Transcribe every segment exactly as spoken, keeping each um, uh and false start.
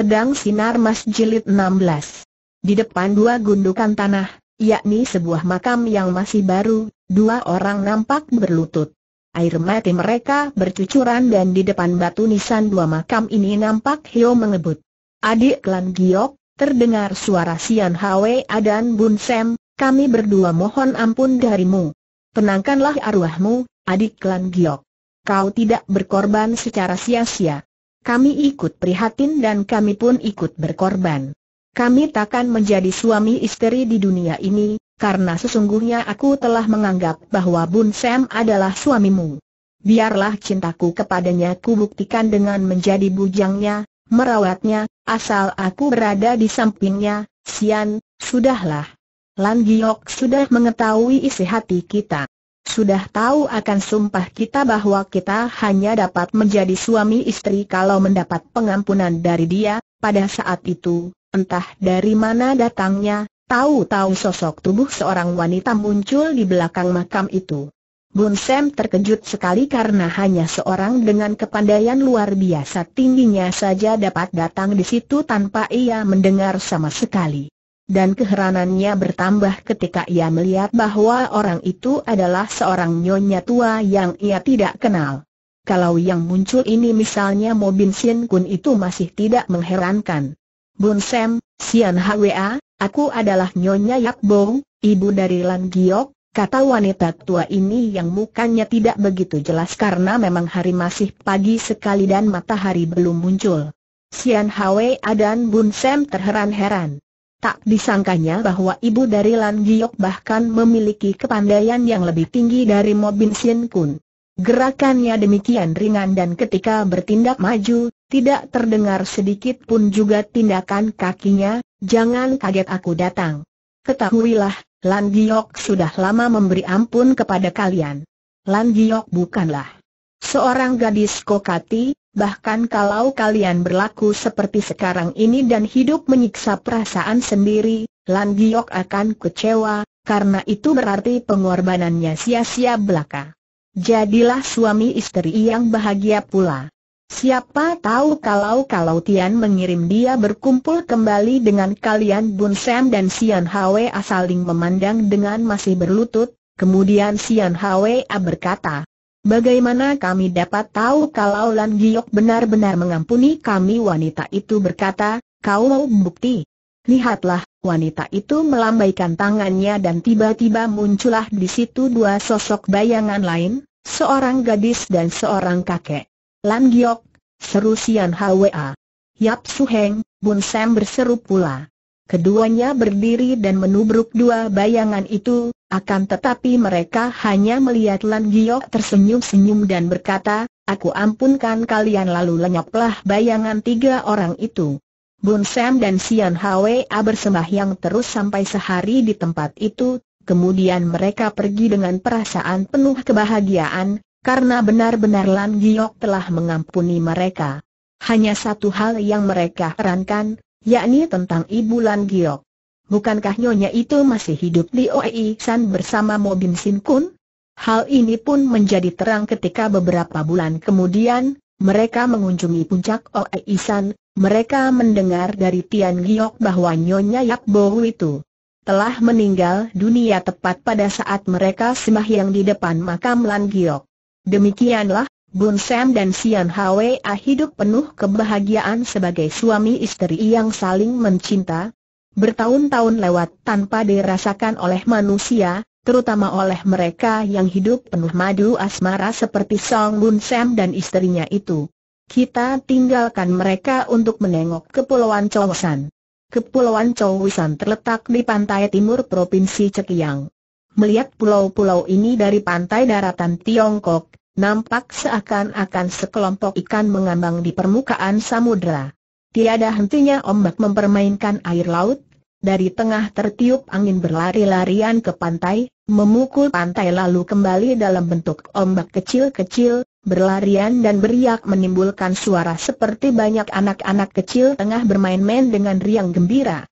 Pedang Sinar Mas Jilid enam belas. Di depan dua gundukan tanah, yakni sebuah makam yang masih baru, dua orang nampak berlutut. Air mata mereka bercucuran dan di depan batu nisan dua makam ini nampak Hio mengebut. "Adik Lan Giok," terdengar suara Sian Hwa dan Bun Sam, "kami berdua mohon ampun darimu. Tenangkanlah arwahmu, adik Lan Giok. Kau tidak berkorban secara sia-sia. Kami ikut prihatin dan kami pun ikut berkorban. Kami takkan menjadi suami istri di dunia ini, karena sesungguhnya aku telah menganggap bahwa Bun Sam adalah suamimu. Biarlah cintaku kepadanya kubuktikan dengan menjadi bujangnya, merawatnya, asal aku berada di sampingnya." "Sian, sudahlah. Lan Giok sudah mengetahui isi hati kita. Sudah tahu akan sumpah kita bahwa kita hanya dapat menjadi suami istri kalau mendapat pengampunan dari dia." Pada saat itu, entah dari mana datangnya, tahu-tahu sosok tubuh seorang wanita muncul di belakang makam itu. Bun Sam terkejut sekali karena hanya seorang dengan kepandaian luar biasa tingginya saja dapat datang di situ tanpa ia mendengar sama sekali. Dan keheranannya bertambah ketika ia melihat bahwa orang itu adalah seorang nyonya tua yang ia tidak kenal. Kalau yang muncul ini misalnya Mo Bin Sin Kun, itu masih tidak mengherankan. "Bun Sam, Sian Hwa, aku adalah Nyonya Yak Bong, ibu dari Lan Giok," kata wanita tua ini yang mukanya tidak begitu jelas karena memang hari masih pagi sekali dan matahari belum muncul. Sian Hwa dan Bun Sam terheran-heran. Tak disangkanya bahwa ibu dari Lan Giok bahkan memiliki kepandaian yang lebih tinggi dari Mo Bin Sin Kun. Gerakannya demikian ringan dan ketika bertindak maju, tidak terdengar sedikit pun juga tindakan kakinya. "Jangan kaget aku datang. Ketahuilah, Lan Giok sudah lama memberi ampun kepada kalian. Lan Giok bukanlah seorang gadis kokati. Bahkan kalau kalian berlaku seperti sekarang ini dan hidup menyiksa perasaan sendiri, Lan Giok akan kecewa, karena itu berarti pengorbanannya sia-sia belaka. Jadilah suami istri yang bahagia pula. Siapa tahu kalau-kalau Tian mengirim dia berkumpul kembali dengan kalian." Bun Sam dan Sian Hwa saling memandang dengan masih berlutut, kemudian Sian Hwa berkata, "Bagaimana kami dapat tahu kalau Lan Giok benar-benar mengampuni kami?" Wanita itu berkata, "Kau mau bukti? Lihatlah." Wanita itu melambaikan tangannya dan tiba-tiba muncullah di situ dua sosok bayangan lain, seorang gadis dan seorang kakek. "Lan Giok!" seru Sian Hwa. "Yap Su Heng!" Bun Sam berseru pula. Keduanya berdiri dan menubruk dua bayangan itu. Akan tetapi mereka hanya melihat Lan Giok tersenyum-senyum dan berkata, "Aku ampunkan kalian." Lalu lenyaplah bayangan tiga orang itu. Bun Sam dan Sian Hwa bersembahyang terus sampai sehari di tempat itu. Kemudian mereka pergi dengan perasaan penuh kebahagiaan, karena benar-benar Lan Giok telah mengampuni mereka. Hanya satu hal yang mereka herankan, yakni tentang ibu Lan Giok. Bukankah nyonya itu masih hidup di Oi San bersama Mo Bin Sin Kun? Hal ini pun menjadi terang ketika beberapa bulan kemudian, mereka mengunjungi puncak Oi San. Mereka mendengar dari Tian Giok bahwa nyonya Yak Bohu itu telah meninggal dunia tepat pada saat mereka sembahyang di depan makam Lan Giok. Demikianlah, Bun Sam dan Sian Hwa hidup penuh kebahagiaan sebagai suami istri yang saling mencinta. Bertahun-tahun lewat tanpa dirasakan oleh manusia, terutama oleh mereka yang hidup penuh madu asmara seperti Song Bun Sam dan istrinya itu. Kita tinggalkan mereka untuk menengok Kepulauan Chowisan. Kepulauan Chowisan terletak di pantai timur Provinsi Cekiang. Melihat pulau-pulau ini dari pantai daratan Tiongkok, nampak seakan-akan sekelompok ikan mengambang di permukaan samudera. Tiada hentinya ombak mempermainkan air laut, dari tengah tertiup angin berlari-larian ke pantai, memukul pantai lalu kembali dalam bentuk ombak kecil-kecil, berlarian dan beriak menimbulkan suara seperti banyak anak-anak kecil tengah bermain-main dengan riang gembira.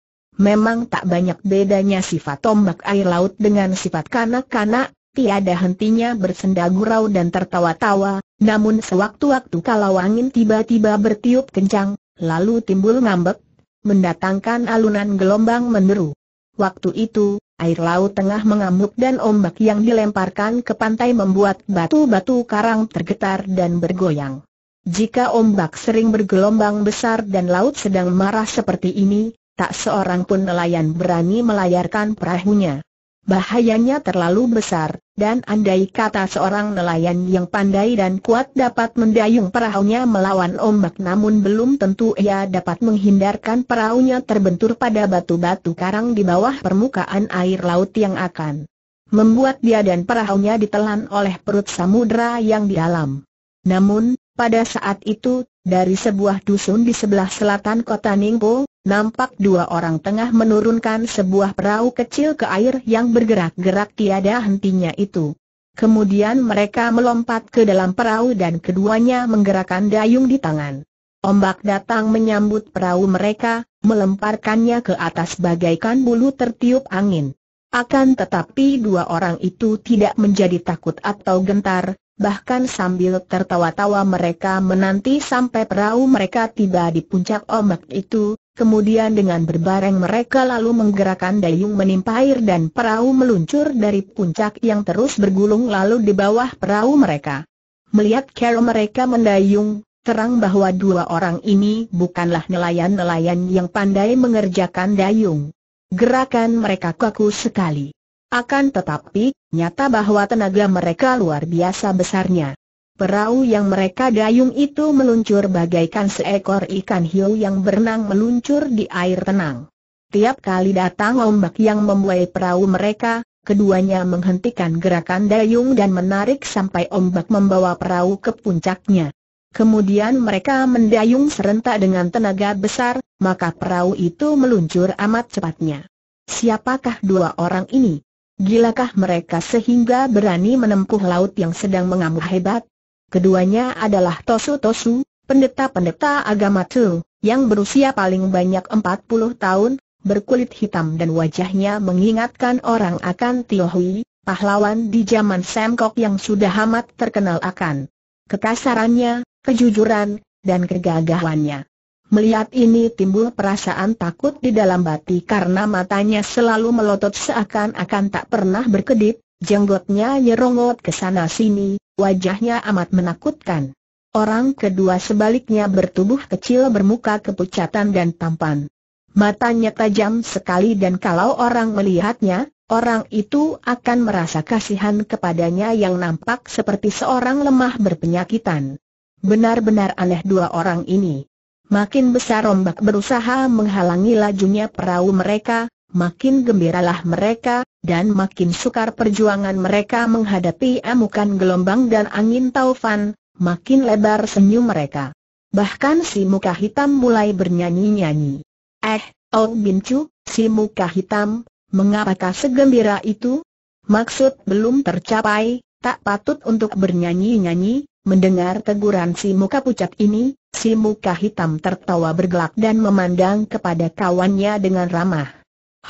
Memang tak banyak bedanya sifat ombak air laut dengan sifat kanak-kanak, tiada hentinya bersenda gurau dan tertawa-tawa, namun sewaktu-waktu kalau angin tiba-tiba bertiup kencang, lalu timbul ngambek, mendatangkan alunan gelombang menderu. Waktu itu, air laut tengah mengamuk dan ombak yang dilemparkan ke pantai membuat batu-batu karang tergetar dan bergoyang. Jika ombak sering bergelombang besar dan laut sedang marah seperti ini, tak seorang pun nelayan berani melayarkan perahunya. Bahayanya terlalu besar, dan andai kata seorang nelayan yang pandai dan kuat dapat mendayung perahunya melawan ombak, namun belum tentu ia dapat menghindarkan perahunya terbentur pada batu-batu karang di bawah permukaan air laut yang akan membuat dia dan perahunya ditelan oleh perut samudera yang dalam. Namun, pada saat itu, dari sebuah dusun di sebelah selatan kota Ningpo, nampak dua orang tengah menurunkan sebuah perahu kecil ke air yang bergerak-gerak tiada hentinya itu. Kemudian mereka melompat ke dalam perahu dan keduanya menggerakkan dayung di tangan. Ombak datang menyambut perahu mereka, melemparkannya ke atas bagaikan bulu tertiup angin. Akan tetapi dua orang itu tidak menjadi takut atau gentar. Bahkan sambil tertawa-tawa mereka menanti sampai perahu mereka tiba di puncak ombak itu, kemudian dengan berbareng mereka lalu menggerakkan dayung menimpa air dan perahu meluncur dari puncak yang terus bergulung lalu di bawah perahu mereka. Melihat cara mereka mendayung, terang bahwa dua orang ini bukanlah nelayan-nelayan yang pandai mengerjakan dayung. Gerakan mereka kaku sekali. Akan tetapi, nyata bahwa tenaga mereka luar biasa besarnya. Perahu yang mereka dayung itu meluncur bagaikan seekor ikan hiu yang berenang meluncur di air tenang. Tiap kali datang ombak yang membuai perahu mereka, keduanya menghentikan gerakan dayung dan menarik sampai ombak membawa perahu ke puncaknya. Kemudian mereka mendayung serentak dengan tenaga besar, maka perahu itu meluncur amat cepatnya. Siapakah dua orang ini? Gilakah mereka sehingga berani menempuh laut yang sedang mengamuk hebat? Keduanya adalah Tosu Tosu, pendeta-pendeta agama Tu, yang berusia paling banyak empat puluh tahun, berkulit hitam dan wajahnya mengingatkan orang akan Tio Hui, pahlawan di zaman Semkok yang sudah amat terkenal akan kekasarannya, kejujuran, dan kegagahannya. Melihat ini timbul perasaan takut di dalam hati karena matanya selalu melotot seakan-akan tak pernah berkedip, jenggotnya nyerongot ke sana-sini, wajahnya amat menakutkan. Orang kedua sebaliknya bertubuh kecil bermuka kepucatan dan tampan. Matanya tajam sekali dan kalau orang melihatnya, orang itu akan merasa kasihan kepadanya yang nampak seperti seorang lemah berpenyakitan. Benar-benar aneh dua orang ini. Makin besar ombak berusaha menghalangi lajunya perahu mereka, makin gembiralah mereka, dan makin sukar perjuangan mereka menghadapi amukan gelombang dan angin taufan, makin lebar senyum mereka. Bahkan si muka hitam mulai bernyanyi-nyanyi. Eh, Oh Bincu, si muka hitam, mengapakah segembira itu? Maksud belum tercapai, tak patut untuk bernyanyi-nyanyi. Mendengar teguran si muka pucat ini, si muka hitam tertawa bergelak dan memandang kepada kawannya dengan ramah.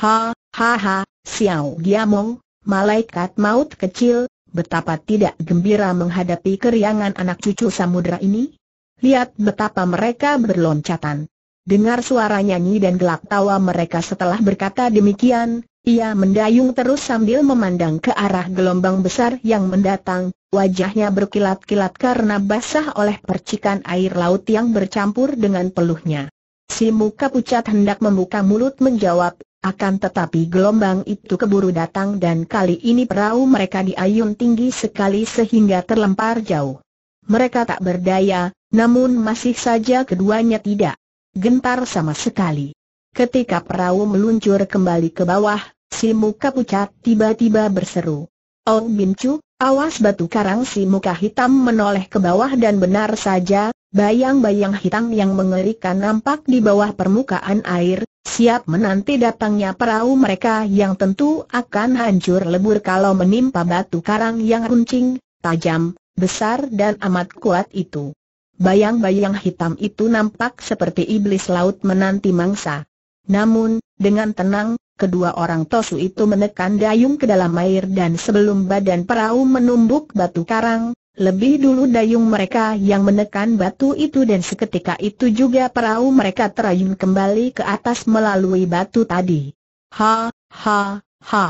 Ha, ha, ha, Xiao Giamong, malaikat maut kecil, betapa tidak gembira menghadapi keriangan anak cucu samudera ini. Lihat betapa mereka berloncatan. Dengar suara nyanyi dan gelak tawa mereka setelah berkata demikian, ia mendayung terus sambil memandang ke arah gelombang besar yang mendatang. Wajahnya berkilat-kilat karena basah oleh percikan air laut yang bercampur dengan peluhnya. Si muka pucat hendak membuka mulut menjawab, akan tetapi gelombang itu keburu datang dan kali ini perahu mereka diayun tinggi sekali sehingga terlempar jauh. Mereka tak berdaya, namun masih saja keduanya tidak gentar sama sekali. Ketika perahu meluncur kembali ke bawah, si muka pucat tiba-tiba berseru, Oh Bincu, awas! Batu karang si muka hitam menoleh ke bawah dan benar saja, bayang-bayang hitam yang mengerikan nampak di bawah permukaan air, siap menanti datangnya perahu mereka yang tentu akan hancur lebur kalau menimpa batu karang yang runcing, tajam, besar dan amat kuat itu. Bayang-bayang hitam itu nampak seperti iblis laut menanti mangsa. Namun, dengan tenang, kedua orang Tosu itu menekan dayung ke dalam air dan sebelum badan perahu menumbuk batu karang, Lebih dulu dayung mereka yang menekan batu itu dan seketika itu juga perahu mereka terayun kembali ke atas melalui batu tadi. Ha, ha, ha.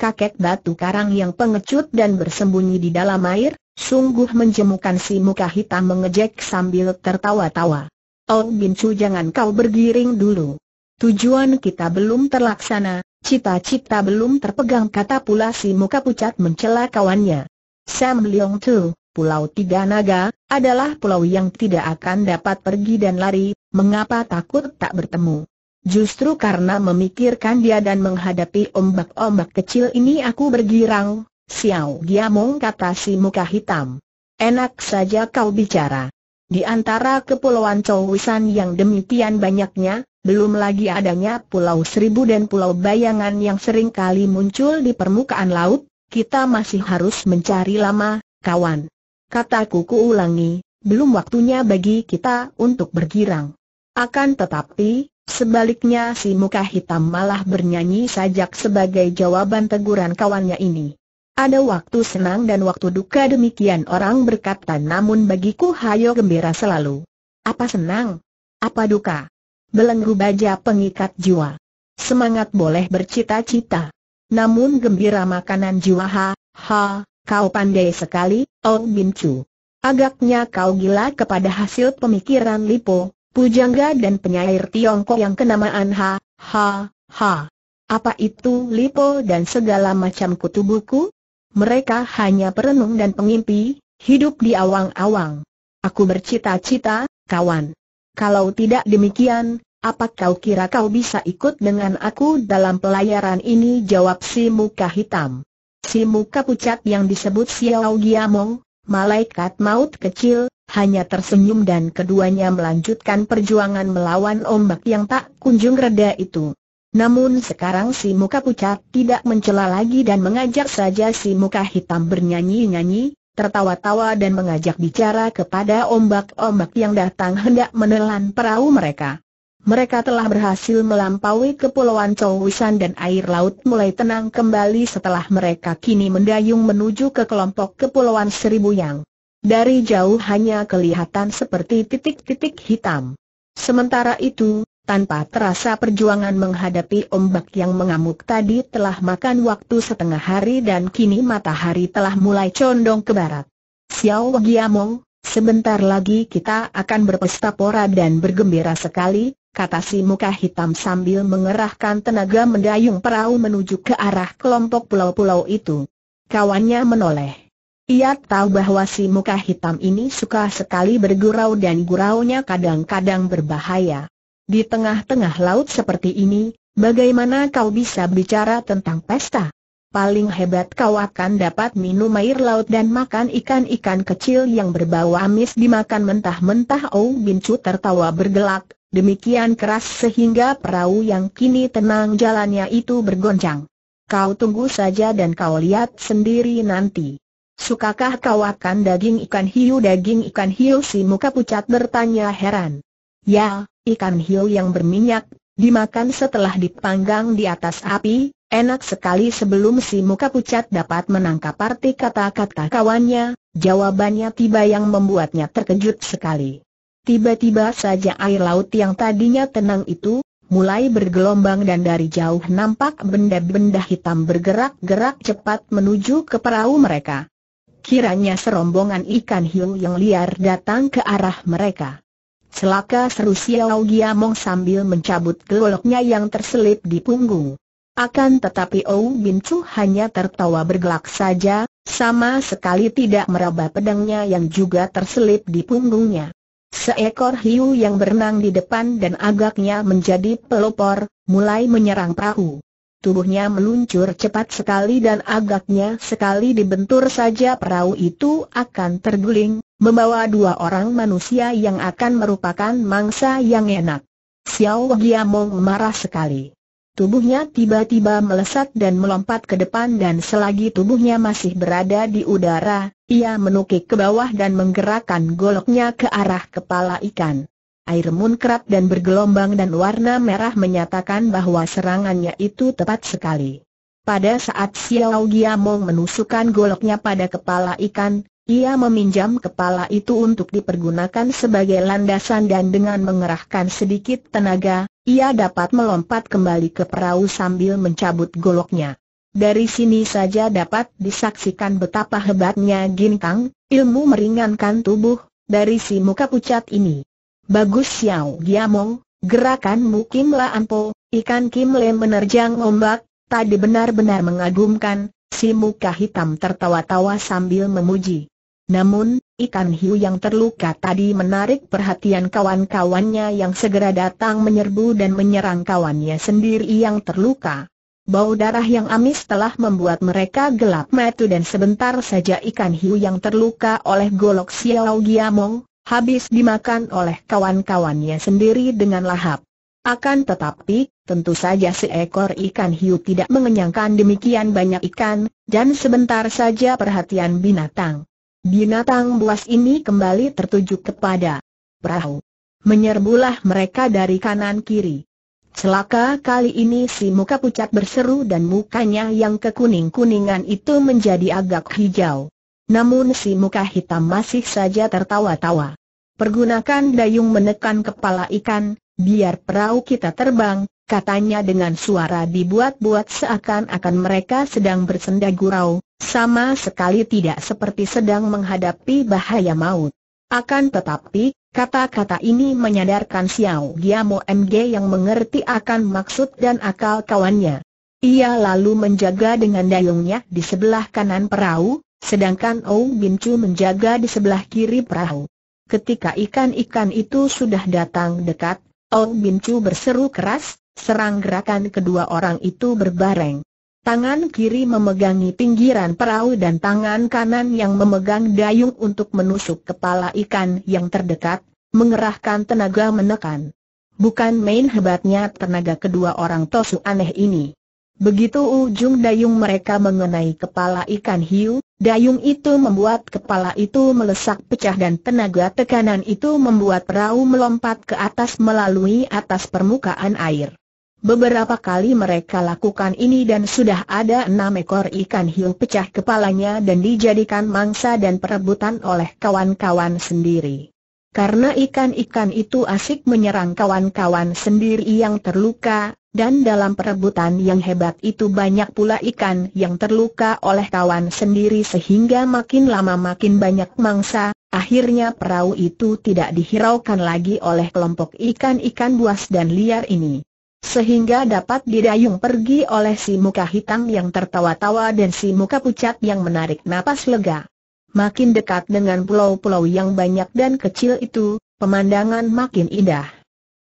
Kakek batu karang yang pengecut dan bersembunyi di dalam air, sungguh menjemukan si muka hitam mengejek sambil tertawa-tawa. Oh Bincu, jangan kau bergiring dulu. Tujuan kita belum terlaksana, cita-cita belum terpegang, kata pula si muka pucat mencela kawannya. Sam Leong Tu. Pulau Tiga Naga adalah pulau yang tidak akan dapat pergi dan lari, mengapa takut tak bertemu? Justru karena memikirkan dia dan menghadapi ombak-ombak kecil ini aku bergirang. Xiao Giamong, kata si muka hitam. Enak saja kau bicara. Di antara kepulauan Cowisan yang demikian banyaknya, belum lagi adanya Pulau Seribu dan Pulau Bayangan yang sering kali muncul di permukaan laut, kita masih harus mencari lama, kawan. Kataku kuulangi, belum waktunya bagi kita untuk bergirang. Akan tetapi, sebaliknya si muka hitam malah bernyanyi sajak sebagai jawaban teguran kawannya ini. Ada waktu senang dan waktu duka, demikian orang berkata, namun bagiku hayo gembira selalu. Apa senang? Apa duka? Belenggu baja pengikat jiwa. Semangat boleh bercita-cita. Namun gembira makanan jiwa. Ha, ha. Kau pandai sekali, Oh Bincu. Agaknya kau gila kepada hasil pemikiran Lipo, pujangga dan penyair Tiongkok yang kenamaan. Ha, ha, ha. Apa itu Lipo dan segala macam kutu buku? Mereka hanya perenung dan pengimpi, hidup di awang-awang. Aku bercita-cita, kawan. Kalau tidak demikian, apa kau kira kau bisa ikut dengan aku dalam pelayaran ini? Jawab si muka hitam. Si muka pucat yang disebut Xiao Giamong, malaikat maut kecil, hanya tersenyum dan keduanya melanjutkan perjuangan melawan ombak yang tak kunjung reda itu. Namun sekarang si muka pucat tidak mencela lagi dan mengajak saja si muka hitam bernyanyi-nyanyi, tertawa-tawa dan mengajak bicara kepada ombak-ombak yang datang hendak menelan perahu mereka. Mereka telah berhasil melampaui kepulauan Cowisan dan air laut mulai tenang kembali setelah mereka kini mendayung menuju ke kelompok kepulauan Seribu yang dari jauh hanya kelihatan seperti titik-titik hitam. Sementara itu, tanpa terasa perjuangan menghadapi ombak yang mengamuk tadi telah makan waktu setengah hari dan kini matahari telah mulai condong ke barat. Xiao Giamong, sebentar lagi kita akan berpesta pora dan bergembira sekali, kata si muka hitam sambil mengerahkan tenaga mendayung perahu menuju ke arah kelompok pulau-pulau itu. Kawannya menoleh. Ia tahu bahwa si muka hitam ini suka sekali bergurau dan guraunya kadang-kadang berbahaya. Di tengah-tengah laut seperti ini, bagaimana kau bisa bicara tentang pesta? Paling hebat kau akan dapat minum air laut dan makan ikan-ikan kecil yang berbau amis dimakan mentah-mentah. Oh Bincu tertawa bergelak. Demikian keras sehingga perahu yang kini tenang jalannya itu bergoncang. Kau tunggu saja dan kau lihat sendiri nanti. Sukakah kau akan daging ikan hiu? Daging ikan hiu? Si muka pucat bertanya heran. Ya, ikan hiu yang berminyak, dimakan setelah dipanggang di atas api, enak sekali. Sebelum si muka pucat dapat menangkap arti kata-kata kawannya, jawabannya tiba yang membuatnya terkejut sekali. Tiba-tiba saja air laut yang tadinya tenang itu mulai bergelombang dan dari jauh nampak benda-benda hitam bergerak-gerak cepat menuju ke perahu mereka. Kiranya serombongan ikan hiu yang liar datang ke arah mereka. Celaka, seru Xiao Giamong sambil mencabut goloknya yang terselip di punggung. Akan tetapi Oh Bincu hanya tertawa bergelak saja, sama sekali tidak meraba pedangnya yang juga terselip di punggungnya. Seekor hiu yang berenang di depan dan agaknya menjadi pelopor, mulai menyerang perahu. Tubuhnya meluncur cepat sekali dan agaknya sekali dibentur saja perahu itu akan terguling, membawa dua orang manusia yang akan merupakan mangsa yang enak. Xiao Giamong marah sekali. Tubuhnya tiba-tiba melesat dan melompat ke depan dan selagi tubuhnya masih berada di udara, ia menukik ke bawah dan menggerakkan goloknya ke arah kepala ikan. Air muncrat dan bergelombang dan warna merah menyatakan bahwa serangannya itu tepat sekali. Pada saat Xiao Giamong menusukkan goloknya pada kepala ikan, Ia meminjam kepala itu untuk dipergunakan sebagai landasan dan dengan mengerahkan sedikit tenaga, ia dapat melompat kembali ke perahu sambil mencabut goloknya. Dari sini saja dapat disaksikan betapa hebatnya ginkang, ilmu meringankan tubuh, dari si muka pucat ini. Bagus Xiao Giamong, gerakanmu Kim La Ampo, ikan Kim Le menerjang ombak, tadi benar-benar mengagumkan, si muka hitam tertawa-tawa sambil memuji. Namun, ikan hiu yang terluka tadi menarik perhatian kawan-kawannya yang segera datang menyerbu dan menyerang kawannya sendiri yang terluka. Bau darah yang amis telah membuat mereka gelap mata dan sebentar saja ikan hiu yang terluka oleh golok Xiao Giamong, habis dimakan oleh kawan-kawannya sendiri dengan lahap. Akan tetapi, tentu saja seekor ikan hiu tidak mengenyangkan demikian banyak ikan, dan sebentar saja perhatian binatang. Binatang buas ini kembali tertuju kepada perahu. Menyerbulah mereka dari kanan kiri. Celaka kali ini si muka pucat berseru dan mukanya yang kekuning-kuningan itu menjadi agak hijau. Namun si muka hitam masih saja tertawa-tawa. Pergunakan dayung menekan kepala ikan, biar perahu kita terbang, katanya dengan suara dibuat-buat seakan-akan mereka sedang bersenda gurau. Sama sekali tidak seperti sedang menghadapi bahaya maut. Akan tetapi, kata-kata ini menyadarkan Xiao Giamo M G yang mengerti akan maksud dan akal kawannya. Ia lalu menjaga dengan dayungnya di sebelah kanan perahu, sedangkan Ou Bin Chu menjaga di sebelah kiri perahu. Ketika ikan-ikan itu sudah datang dekat, Ou Bin Chu berseru keras, serang gerakan kedua orang itu berbareng. Tangan kiri memegangi pinggiran perahu dan tangan kanan yang memegang dayung untuk menusuk kepala ikan yang terdekat, mengerahkan tenaga menekan. Bukan main hebatnya tenaga kedua orang tosu aneh ini. Begitu ujung dayung mereka mengenai kepala ikan hiu, dayung itu membuat kepala itu melesak pecah dan tenaga tekanan itu membuat perahu melompat ke atas melalui atas permukaan air. Beberapa kali mereka lakukan ini dan sudah ada enam ekor ikan hiu pecah kepalanya dan dijadikan mangsa dan perebutan oleh kawan-kawan sendiri. Karena ikan-ikan itu asik menyerang kawan-kawan sendiri yang terluka, dan dalam perebutan yang hebat itu banyak pula ikan yang terluka oleh kawan sendiri sehingga makin lama makin banyak mangsa, akhirnya perahu itu tidak dihiraukan lagi oleh kelompok ikan-ikan buas dan liar ini. Sehingga dapat didayung pergi oleh si muka hitam yang tertawa-tawa dan si muka pucat yang menarik napas lega. Makin dekat dengan pulau-pulau yang banyak dan kecil itu, pemandangan makin indah.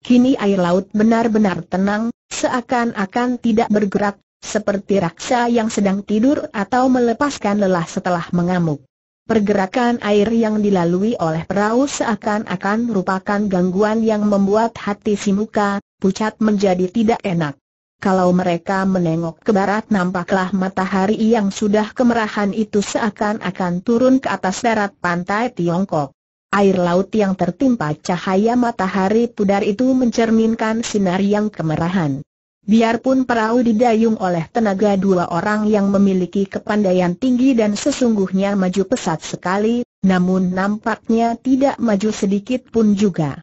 Kini air laut benar-benar tenang, seakan-akan tidak bergerak, seperti raksa yang sedang tidur atau melepaskan lelah setelah mengamuk. Pergerakan air yang dilalui oleh perahu seakan-akan merupakan gangguan yang membuat hati si muka pucat menjadi tidak enak. Kalau mereka menengok ke barat nampaklah matahari yang sudah kemerahan itu seakan-akan turun ke atas darat pantai Tiongkok. Air laut yang tertimpa cahaya matahari pudar itu mencerminkan sinar yang kemerahan. Biarpun perahu didayung oleh tenaga dua orang yang memiliki kepandaian tinggi dan sesungguhnya maju pesat sekali, namun nampaknya tidak maju sedikit pun juga.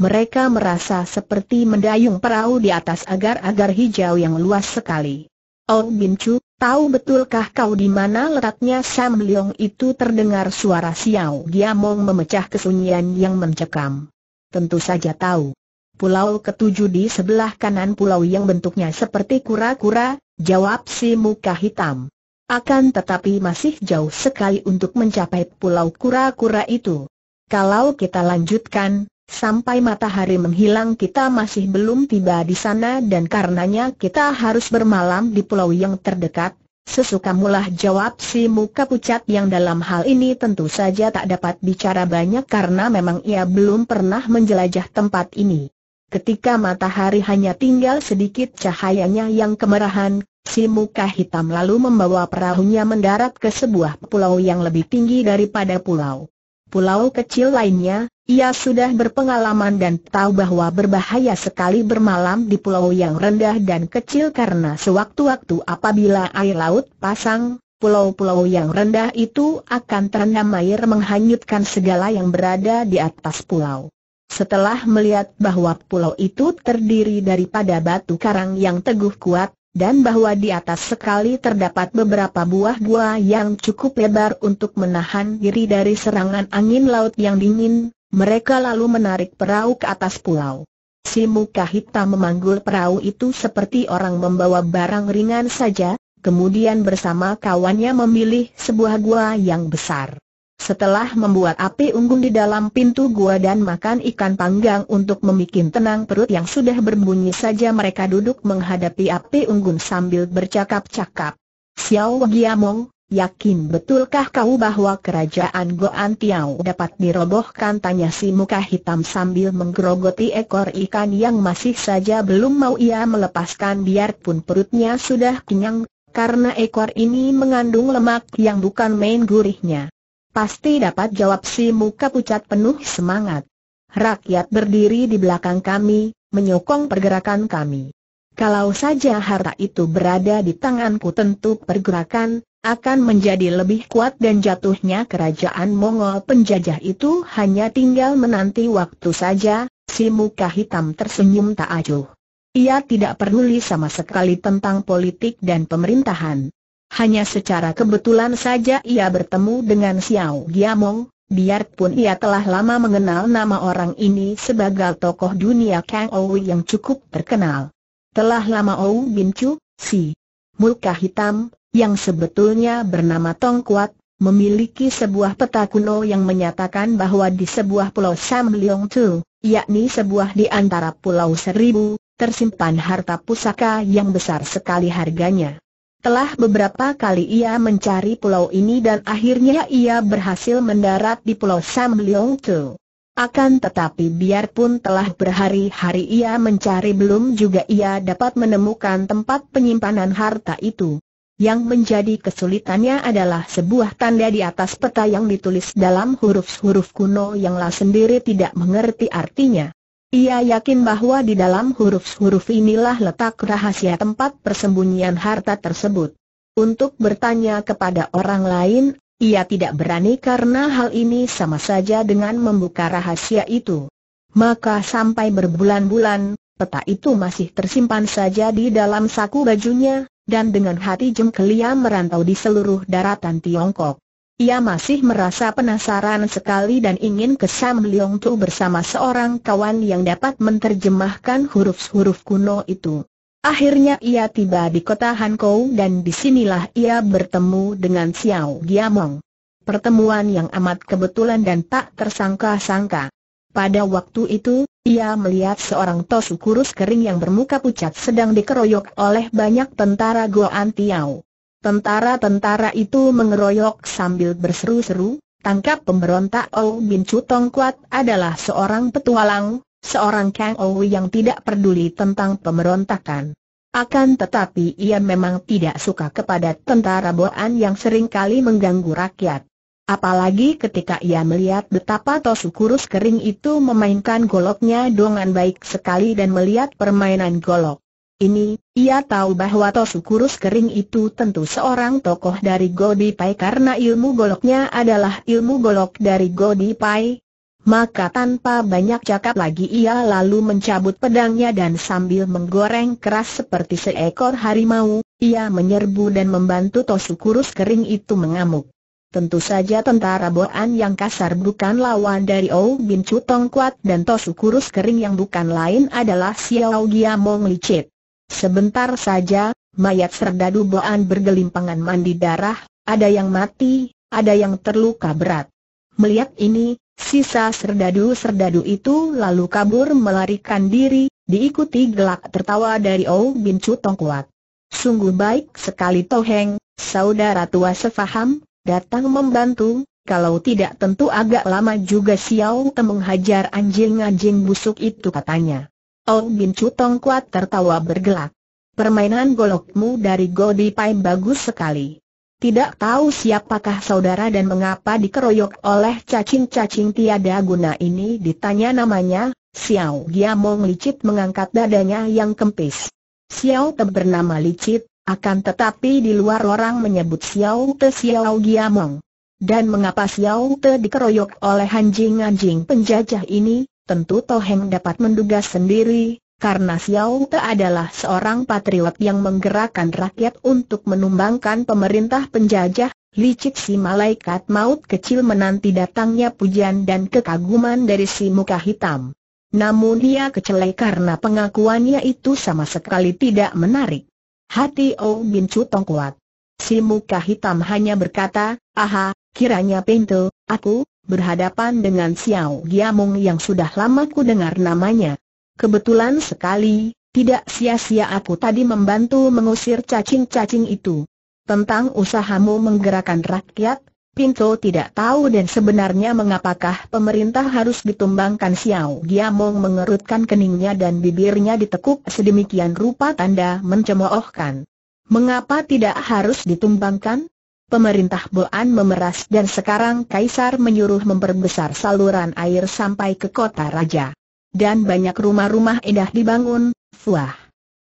Mereka merasa seperti mendayung perahu di atas agar-agar hijau yang luas sekali. Ou Bin Chu, tahu betulkah kau di mana letaknya Sam Leong itu? Terdengar suara Xiao Giamong memecah kesunyian yang mencekam. Tentu saja tahu. Pulau ketujuh di sebelah kanan pulau yang bentuknya seperti kura-kura, jawab si muka hitam. Akan tetapi masih jauh sekali untuk mencapai pulau kura-kura itu. Kalau kita lanjutkan, sampai matahari menghilang kita masih belum tiba di sana dan karenanya kita harus bermalam di pulau yang terdekat. Sesukamulah, jawab si muka pucat yang dalam hal ini tentu saja tak dapat bicara banyak karena memang ia belum pernah menjelajah tempat ini. Ketika matahari hanya tinggal sedikit cahayanya yang kemerahan, si muka hitam lalu membawa perahunya mendarat ke sebuah pulau yang lebih tinggi daripada pulau. Pulau kecil lainnya, ia sudah berpengalaman dan tahu bahwa berbahaya sekali bermalam di pulau yang rendah dan kecil karena sewaktu-waktu apabila air laut pasang, Pulau-pulau yang rendah itu akan terendam air menghanyutkan segala yang berada di atas pulau. Setelah melihat bahwa pulau itu terdiri daripada batu karang yang teguh kuat, dan bahwa di atas sekali terdapat beberapa buah gua yang cukup lebar untuk menahan diri dari serangan angin laut yang dingin, mereka lalu menarik perahu ke atas pulau. Si muka hitam memanggul perahu itu seperti orang membawa barang ringan saja, kemudian bersama kawannya memilih sebuah gua yang besar. Setelah membuat api unggun di dalam pintu gua dan makan ikan panggang untuk membuat tenang perut yang sudah berbunyi saja, mereka duduk menghadapi api unggun sambil bercakap-cakap. Xiao Giamong, yakin betulkah kau bahwa kerajaan Goan Tiao dapat dirobohkan? Tanya si muka hitam sambil menggerogoti ekor ikan yang masih saja belum mau ia melepaskan biarpun perutnya sudah kenyang, karena ekor ini mengandung lemak yang bukan main gurihnya. Pasti dapat, jawab si muka pucat penuh semangat. Rakyat berdiri di belakang kami, menyokong pergerakan kami. Kalau saja harta itu berada di tanganku, tentu pergerakan akan menjadi lebih kuat dan jatuhnya kerajaan Mongol penjajah itu hanya tinggal menanti waktu saja. Si muka hitam tersenyum tak acuh. Ia tidak peduli sama sekali tentang politik dan pemerintahan. Hanya secara kebetulan saja ia bertemu dengan Xiao Giamong, biarpun ia telah lama mengenal nama orang ini sebagai tokoh dunia Kang Ouwi yang cukup terkenal. Telah lama Ou Bin Chu, si muka hitam, yang sebetulnya bernama Tong Kuat, memiliki sebuah peta kuno yang menyatakan bahwa di sebuah pulau Sam Leong Tu, yakni sebuah di antara pulau seribu, tersimpan harta pusaka yang besar sekali harganya. Telah beberapa kali ia mencari pulau ini dan akhirnya ia berhasil mendarat di pulau Sam Leong Tu. Akan tetapi biarpun telah berhari-hari ia mencari, belum juga ia dapat menemukan tempat penyimpanan harta itu. Yang menjadi kesulitannya adalah sebuah tanda di atas peta yang ditulis dalam huruf-huruf kuno yang ia sendiri tidak mengerti artinya. Ia yakin bahwa di dalam huruf-huruf inilah letak rahasia tempat persembunyian harta tersebut. Untuk bertanya kepada orang lain, ia tidak berani karena hal ini sama saja dengan membuka rahasia itu. Maka sampai berbulan-bulan, peta itu masih tersimpan saja di dalam saku bajunya, dan dengan hati jengkel ia merantau di seluruh daratan Tiongkok. Ia masih merasa penasaran sekali dan ingin ke Sam Leong Tu bersama seorang kawan yang dapat menerjemahkan huruf-huruf kuno itu. Akhirnya ia tiba di kota Hankou dan disinilah ia bertemu dengan Xiao Giamong. Pertemuan yang amat kebetulan dan tak tersangka-sangka. Pada waktu itu, ia melihat seorang tosu kurus kering yang bermuka pucat sedang dikeroyok oleh banyak tentara Goan Tiao. Tentara-tentara itu mengeroyok sambil berseru-seru, tangkap pemberontak. Ou Bin Chu Tong Kuat adalah seorang petualang, seorang Kang Ouwi yang tidak peduli tentang pemberontakan. Akan tetapi ia memang tidak suka kepada tentara Boan yang seringkali mengganggu rakyat. Apalagi ketika ia melihat betapa tosu kurus kering itu memainkan goloknya dengan baik sekali dan melihat permainan golok ini, ia tahu bahwa tosu kurus kering itu tentu seorang tokoh dari Godi Pai karena ilmu goloknya adalah ilmu golok dari Godi Pai. Maka tanpa banyak cakap lagi ia lalu mencabut pedangnya dan sambil menggoreng keras seperti seekor harimau, ia menyerbu dan membantu tosu kurus kering itu mengamuk. Tentu saja tentara Boan yang kasar bukan lawan dari Ou Bin Chu Tong Kuat dan tosu kurus kering yang bukan lain adalah Xiao Giamong licik. Sebentar saja, mayat serdadu Boan bergelimpangan mandi darah, ada yang mati, ada yang terluka berat. Melihat ini, sisa serdadu-serdadu itu lalu kabur melarikan diri, diikuti gelak tertawa dari Ou Bin Chu Tong Kuat. Sungguh baik sekali Toheng, saudara tua sefaham, datang membantu, kalau tidak tentu agak lama juga Xiao Te menghajar anjing-anjing busuk itu, katanya. Ou Bin Chu Tong Kuat tertawa bergelak. Permainan golokmu dari Godi Pai bagus sekali. Tidak tahu siapakah saudara dan mengapa dikeroyok oleh cacing-cacing tiada guna ini, ditanya namanya. Xiao Giamong licik mengangkat dadanya yang kempis. Xiao Te bernama licik, Akan tetapi di luar orang menyebut Xiao Te Xiao Giamong. Dan mengapa Xiao Te dikeroyok oleh anjing-anjing penjajah ini, tentu Toheng dapat menduga sendiri, karena Xiao Te adalah seorang patriot yang menggerakkan rakyat untuk menumbangkan pemerintah penjajah. Licik si malaikat maut kecil menanti datangnya pujian dan kekaguman dari si muka hitam. Namun dia kecelai karena pengakuannya itu sama sekali tidak menarik. Hati Oh Bin Cutong kuat. Si muka hitam hanya berkata, "Aha, kiranya pintu, aku berhadapan dengan Xiao Giamong yang sudah lama ku dengar namanya. Kebetulan sekali, tidak sia-sia aku tadi membantu mengusir cacing-cacing itu. Tentang usahamu menggerakkan rakyat, pintu tidak tahu dan sebenarnya mengapakah pemerintah harus ditumbangkan." Xiao Giamong mengerutkan keningnya dan bibirnya ditekuk sedemikian rupa tanda mencemoohkan. "Mengapa tidak harus ditumbangkan? Pemerintah Boan memeras dan sekarang Kaisar menyuruh memperbesar saluran air sampai ke kota raja. Dan banyak rumah-rumah indah dibangun, fuah.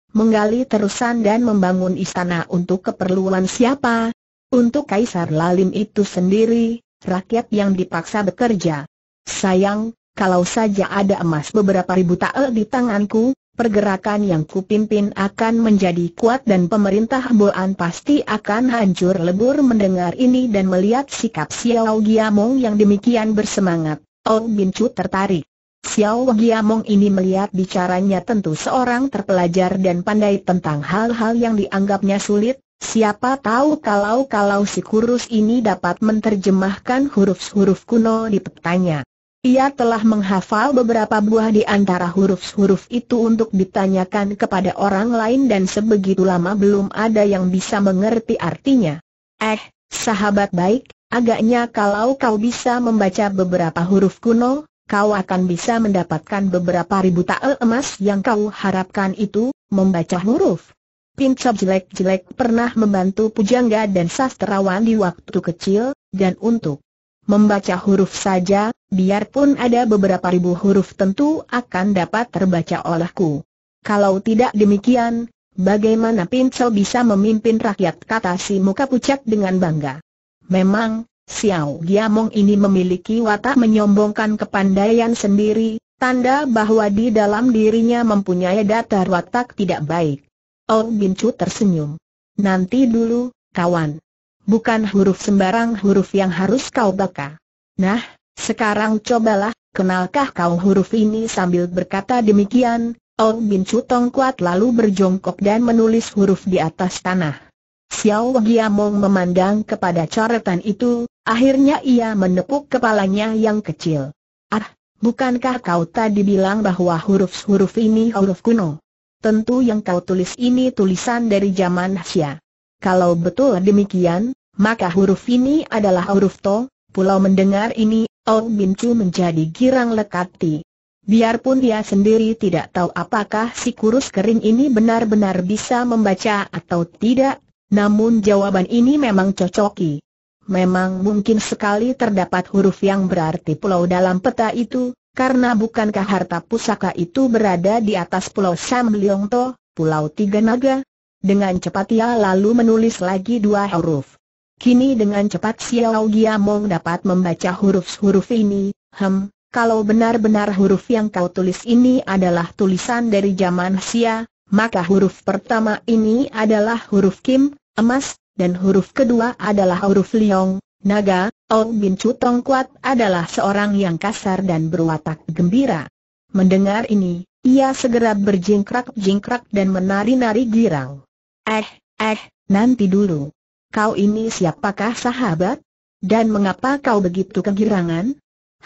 Menggali terusan dan membangun istana untuk keperluan siapa? Untuk Kaisar Lalim itu sendiri, rakyat yang dipaksa bekerja. Sayang, kalau saja ada emas beberapa ribu tael di tanganku, pergerakan yang kupimpin akan menjadi kuat dan pemerintah Boan pasti akan hancur lebur." Mendengar ini dan melihat sikap Xiao Giamong yang demikian bersemangat, Oh Bin Cu tertarik. Xiao Giamong ini melihat bicaranya tentu seorang terpelajar dan pandai tentang hal-hal yang dianggapnya sulit. Siapa tahu kalau-kalau si kurus ini dapat menerjemahkan huruf-huruf kuno di petanya. Ia telah menghafal beberapa buah di antara huruf-huruf itu untuk ditanyakan kepada orang lain dan sebegitu lama belum ada yang bisa mengerti artinya. "Eh, sahabat baik, agaknya kalau kau bisa membaca beberapa huruf kuno, kau akan bisa mendapatkan beberapa ribu tael emas yang kau harapkan itu." Membaca huruf pincap jelek-jelek pernah membantu pujangga dan sastrawan di waktu kecil, dan untuk membaca huruf saja, biarpun ada beberapa ribu huruf tentu akan dapat terbaca olehku. Kalau tidak demikian, bagaimana Pincel bisa memimpin rakyat?" kata si muka pucat dengan bangga. Memang, Xiao Giamong ini memiliki watak menyombongkan kepandaian sendiri, tanda bahwa di dalam dirinya mempunyai data watak tidak baik. Oh Bin Cu tersenyum. "Nanti dulu, kawan. Bukan huruf sembarang huruf yang harus kau baca. Nah, sekarang cobalah, kenalkah kau huruf ini?" Sambil berkata demikian, Oh Bin Cutong kuat lalu berjongkok dan menulis huruf di atas tanah. Xiao Giamong memandang kepada coretan itu, akhirnya ia menepuk kepalanya yang kecil. "Ah, bukankah kau tadi bilang bahwa huruf-huruf ini huruf kuno? Tentu yang kau tulis ini tulisan dari zaman Xia. Kalau betul demikian, maka huruf ini adalah huruf To." Pulau mendengar ini, Oh Bin Cu menjadi girang lekati. Biarpun dia sendiri tidak tahu apakah si kurus kering ini benar-benar bisa membaca atau tidak, namun jawaban ini memang cocoki. Memang mungkin sekali terdapat huruf yang berarti pulau dalam peta itu, karena bukankah harta pusaka itu berada di atas pulau Sam Leong To, pulau Tiga Naga? Dengan cepat ia lalu menulis lagi dua huruf. Kini dengan cepat Xiao Giamong dapat membaca huruf-huruf ini. "Hem, kalau benar-benar huruf yang kau tulis ini adalah tulisan dari zaman Xia, maka huruf pertama ini adalah huruf Kim, emas, dan huruf kedua adalah huruf Liong, naga." Oh Bin Cutong kuat adalah seorang yang kasar dan berwatak gembira. Mendengar ini, ia segera berjingkrak-jingkrak dan menari-nari girang. "Eh, eh, nanti dulu. Kau ini siapakah sahabat? Dan mengapa kau begitu kegirangan?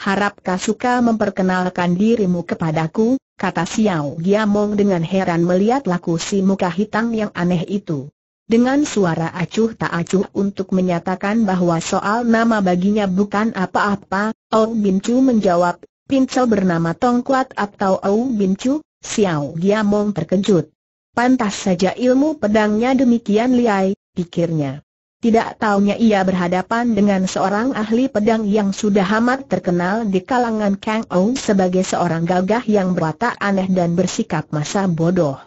Harapkah suka memperkenalkan dirimu kepadaku?" kata Xiao Giamong dengan heran melihat laku si muka hitam yang aneh itu. Dengan suara acuh tak acuh untuk menyatakan bahwa soal nama baginya bukan apa-apa, Oh Bin Cu menjawab, "Pincel bernama Tong Kuat atau Oh Bin Cu?" Xiao Giamong terkejut. Pantas saja ilmu pedangnya demikian liai, pikirnya. Tidak taunya ia berhadapan dengan seorang ahli pedang yang sudah amat terkenal di kalangan Kang Ou sebagai seorang gagah yang berwatak aneh dan bersikap masa bodoh.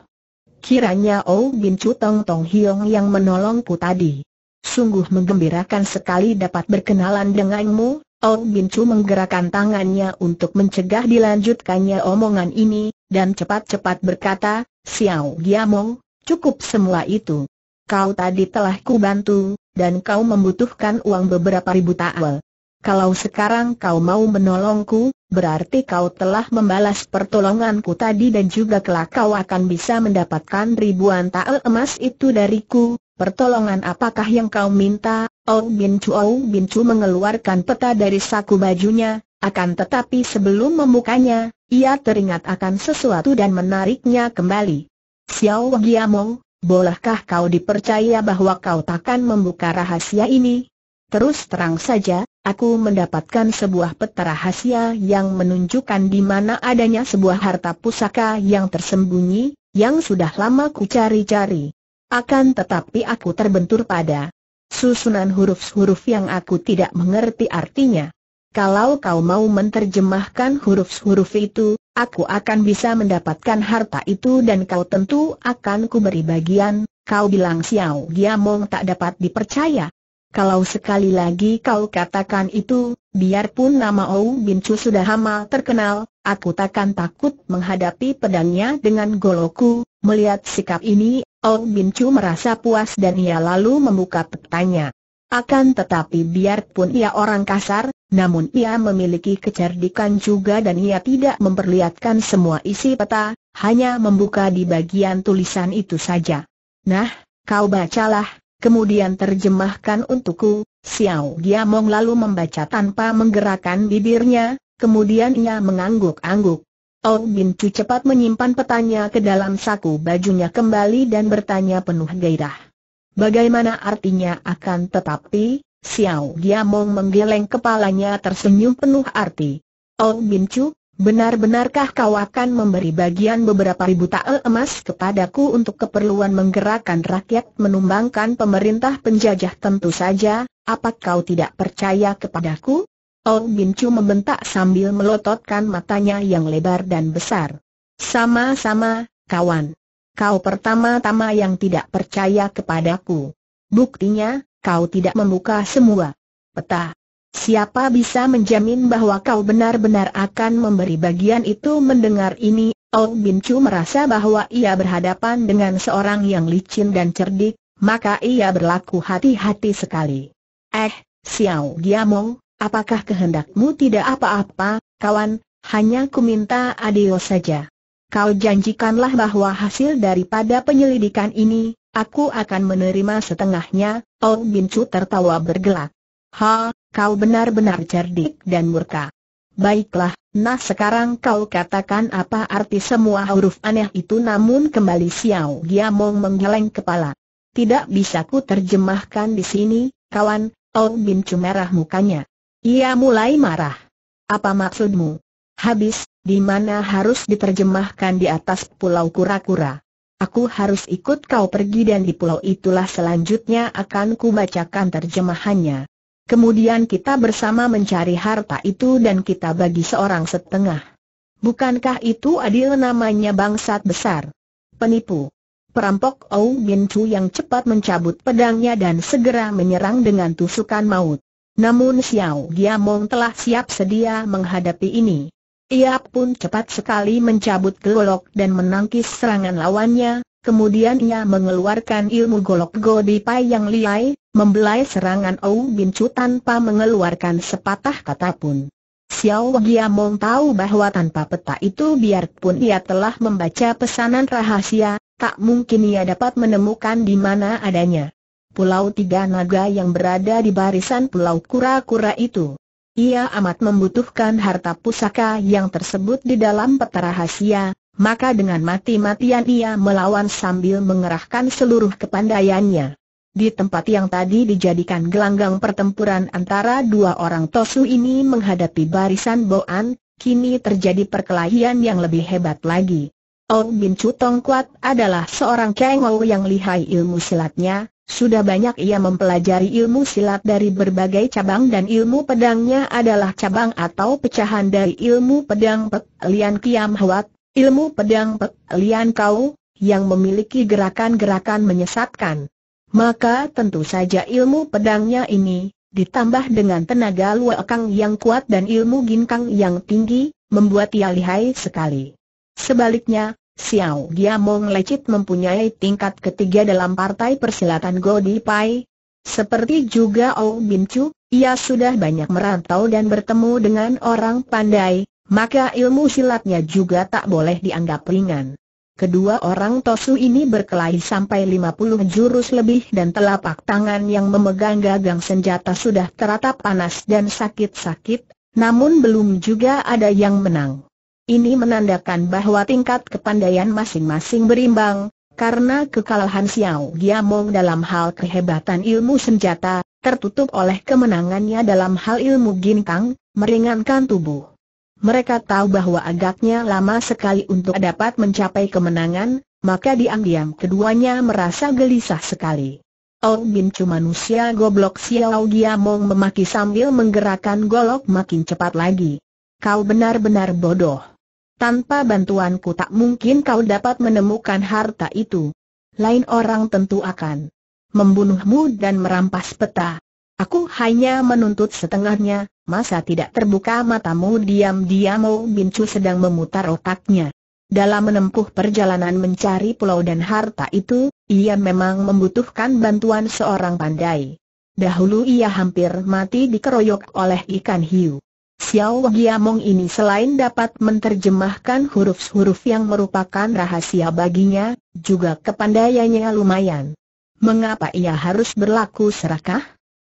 Kiranya Oh Bin Chu Tong Tong Hiong yang menolongku tadi. Sungguh menggembirakan sekali dapat berkenalan denganmu. Oh Bin Chu menggerakkan tangannya untuk mencegah dilanjutkannya omongan ini, dan cepat-cepat berkata, Xiao Giamong, cukup semua itu. Kau tadi telah ku bantu, dan kau membutuhkan uang beberapa ribu tael. Kalau sekarang kau mau menolongku, berarti kau telah membalas pertolonganku tadi dan juga kelak kau akan bisa mendapatkan ribuan tael emas itu dariku. Pertolongan apakah yang kau minta? Oh Bin Chu Oh Bin Chu mengeluarkan peta dari saku bajunya, akan tetapi sebelum membukanya, ia teringat akan sesuatu dan menariknya kembali. Xiao Giamong, bolehkah kau dipercaya bahwa kau takkan membuka rahasia ini? Terus terang saja, aku mendapatkan sebuah peta rahasia yang menunjukkan di mana adanya sebuah harta pusaka yang tersembunyi, yang sudah lama ku cari-cari. Akan tetapi aku terbentur pada susunan huruf-huruf yang aku tidak mengerti artinya. Kalau kau mau menerjemahkan huruf-huruf itu, aku akan bisa mendapatkan harta itu dan kau tentu akan ku beri bagian. Kau bilang Xiao Giamong tak dapat dipercaya. Kalau sekali lagi kau katakan itu, biarpun nama Oh Bin Chu sudah lama terkenal, aku takkan takut menghadapi pedangnya dengan golokku. Melihat sikap ini, Oh Bin Chu merasa puas dan ia lalu membuka petanya. Akan tetapi biarpun ia orang kasar, namun ia memiliki kecerdikan juga dan ia tidak memperlihatkan semua isi peta, hanya membuka di bagian tulisan itu saja. Nah, kau bacalah. Kemudian terjemahkan untukku. Xiao Giamong lalu membaca tanpa menggerakkan bibirnya, kemudian ia mengangguk-angguk. Oh Bin Chu cepat menyimpan petanya ke dalam saku bajunya kembali dan bertanya penuh gairah. Bagaimana artinya? Akan tetapi, Xiao Giamong menggeleng kepalanya tersenyum penuh arti. Oh Bin Chu, benar-benarkah kau akan memberi bagian beberapa ribu tael emas kepadaku untuk keperluan menggerakkan rakyat menumbangkan pemerintah penjajah? Tentu saja, apa kau tidak percaya kepadaku? Oh Bin Chu membentak sambil melototkan matanya yang lebar dan besar. Sama-sama, kawan. Kau pertama-tama yang tidak percaya kepadaku. Buktinya, kau tidak membuka semua peta. Siapa bisa menjamin bahwa kau benar-benar akan memberi bagian itu? Mendengar ini, Oh Bin Chu merasa bahwa ia berhadapan dengan seorang yang licin dan cerdik, maka ia berlaku hati-hati sekali. Eh, Xiao Giamong, apakah kehendakmu tidak apa-apa? Kawan, hanya ku minta adil saja. Kau janjikanlah bahwa hasil daripada penyelidikan ini, aku akan menerima setengahnya. Oh Bin Chu tertawa bergelak. Ha, kau benar-benar cerdik dan murka. Baiklah, nah sekarang kau katakan apa arti semua huruf aneh itu. Namun kembali Xiao Giamong menggeleng kepala. Tidak bisa ku terjemahkan di sini, kawan. Oh Bin Chu merah mukanya. Ia mulai marah. Apa maksudmu? Habis, di mana harus diterjemahkan? Di atas pulau kura-kura. Aku harus ikut kau pergi dan di pulau itulah selanjutnya akan ku bacakan terjemahannya. Kemudian kita bersama mencari harta itu dan kita bagi seorang setengah. Bukankah itu adil? Namanya bangsat besar, penipu, perampok. Oh Bin Chu yang cepat mencabut pedangnya dan segera menyerang dengan tusukan maut. Namun Xiao Giamong telah siap sedia menghadapi ini. Ia pun cepat sekali mencabut golok dan menangkis serangan lawannya. Kemudian ia mengeluarkan ilmu golok godipai yang liai, membelai serangan Oh Bin Chu tanpa mengeluarkan sepatah kata pun. Xiao Giamong tahu bahwa tanpa peta itu biarpun ia telah membaca pesanan rahasia, tak mungkin ia dapat menemukan di mana adanya pulau tiga naga yang berada di barisan pulau kura-kura itu. Ia amat membutuhkan harta pusaka yang tersebut di dalam peta rahasia. Maka dengan mati-matian ia melawan sambil mengerahkan seluruh kepandaiannya. Di tempat yang tadi dijadikan gelanggang pertempuran antara dua orang tosu ini menghadapi barisan Boan, kini terjadi perkelahian yang lebih hebat lagi. Oh Bin Chu Tong Kuat adalah seorang cengol yang lihai ilmu silatnya. Sudah banyak ia mempelajari ilmu silat dari berbagai cabang dan ilmu pedangnya adalah cabang atau pecahan dari ilmu pedang Pek Lian Kiam Hwat. Ilmu pedang Pek Lian Kau, yang memiliki gerakan-gerakan menyesatkan. Maka tentu saja ilmu pedangnya ini, ditambah dengan tenaga luekang yang kuat dan ilmu ginkang yang tinggi, membuat ia lihai sekali. Sebaliknya, Xiao Giamong Lecit mempunyai tingkat ketiga dalam partai persilatan Godi Pai. Seperti juga Ou Bin Chu, ia sudah banyak merantau dan bertemu dengan orang pandai, maka ilmu silatnya juga tak boleh dianggap ringan. Kedua orang Tosu ini berkelahi sampai lima puluh jurus lebih dan telapak tangan yang memegang gagang senjata sudah teratap panas dan sakit-sakit, namun belum juga ada yang menang. Ini menandakan bahwa tingkat kepandaian masing-masing berimbang, karena kekalahan Xiao Giamong dalam hal kehebatan ilmu senjata, tertutup oleh kemenangannya dalam hal ilmu ginkang, meringankan tubuh. Mereka tahu bahwa agaknya lama sekali untuk dapat mencapai kemenangan, maka diam-diam keduanya merasa gelisah sekali. Ou Bin Chu manusia goblok, Xiao Giamong memaki sambil menggerakkan golok makin cepat lagi. Kau benar-benar bodoh. Tanpa bantuanku tak mungkin kau dapat menemukan harta itu. Lain orang tentu akan membunuhmu dan merampas peta. Aku hanya menuntut setengahnya, masa tidak terbuka matamu? Diam-diam Ou Bin Chu sedang memutar otaknya. Dalam menempuh perjalanan mencari pulau dan harta itu, ia memang membutuhkan bantuan seorang pandai. Dahulu ia hampir mati dikeroyok oleh ikan hiu. Xiao Giamong ini selain dapat menerjemahkan huruf-huruf yang merupakan rahasia baginya, juga kepandaiannya lumayan. Mengapa ia harus berlaku serakah?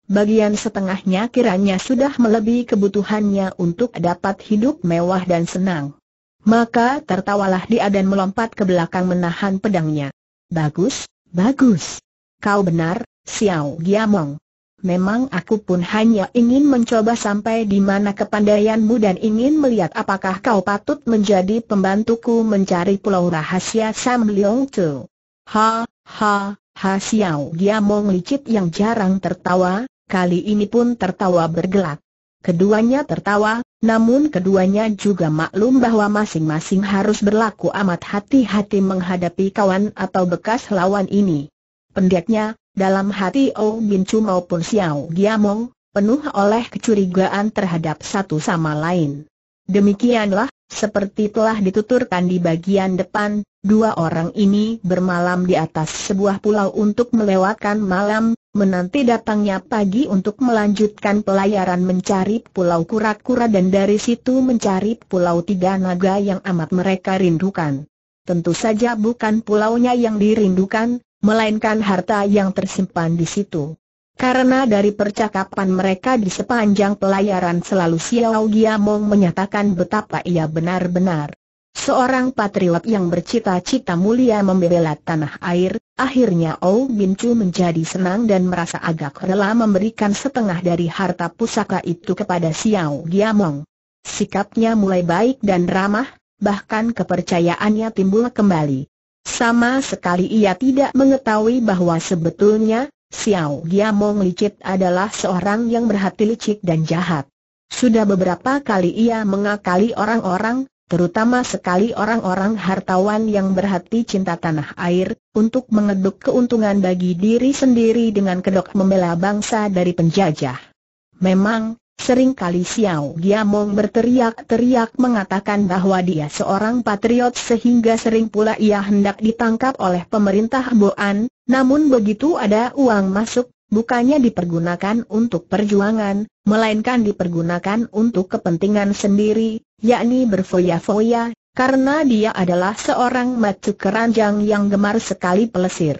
Bagian setengahnya kiranya sudah melebihi kebutuhannya untuk dapat hidup mewah dan senang. Maka tertawalah dia dan melompat ke belakang menahan pedangnya. Bagus, bagus. Kau benar, Xiao Giamong. Memang aku pun hanya ingin mencoba sampai di mana kepandaianmu dan ingin melihat apakah kau patut menjadi pembantuku mencari pulau rahasia Sam Leong Chu. Ha, ha, ha. Xiao Giamong licik yang jarang tertawa, kali ini pun tertawa bergelak. Keduanya tertawa, namun keduanya juga maklum bahwa masing-masing harus berlaku amat hati-hati menghadapi kawan atau bekas lawan ini. Pendeknya, dalam hati Ou Bin Chu maupun Xiao Giamong, penuh oleh kecurigaan terhadap satu sama lain. Demikianlah, seperti telah dituturkan di bagian depan, dua orang ini bermalam di atas sebuah pulau untuk melewatkan malam, menanti datangnya pagi untuk melanjutkan pelayaran mencari pulau kura-kura dan dari situ mencari pulau tiga naga yang amat mereka rindukan. Tentu saja bukan pulaunya yang dirindukan, melainkan harta yang tersimpan di situ. Karena dari percakapan mereka di sepanjang pelayaran selalu Xiao Giamong menyatakan betapa ia benar-benar seorang patriot yang bercita-cita mulia membela tanah air, akhirnya Ou Bin Chu menjadi senang dan merasa agak rela memberikan setengah dari harta pusaka itu kepada Xiao Giamong. Sikapnya mulai baik dan ramah, bahkan kepercayaannya timbul kembali. Sama sekali ia tidak mengetahui bahwa sebetulnya Xiao Giamong licik adalah seorang yang berhati licik dan jahat. Sudah beberapa kali ia mengakali orang-orang, terutama sekali orang-orang hartawan yang berhati cinta tanah air, untuk mengeduk keuntungan bagi diri sendiri dengan kedok membela bangsa dari penjajah. Memang, seringkali Xiao Giamong berteriak-teriak mengatakan bahwa dia seorang patriot sehingga sering pula ia hendak ditangkap oleh pemerintah Boan, namun begitu ada uang masuk, bukannya dipergunakan untuk perjuangan, melainkan dipergunakan untuk kepentingan sendiri, yakni berfoya-foya, karena dia adalah seorang macu keranjang yang gemar sekali pelesir.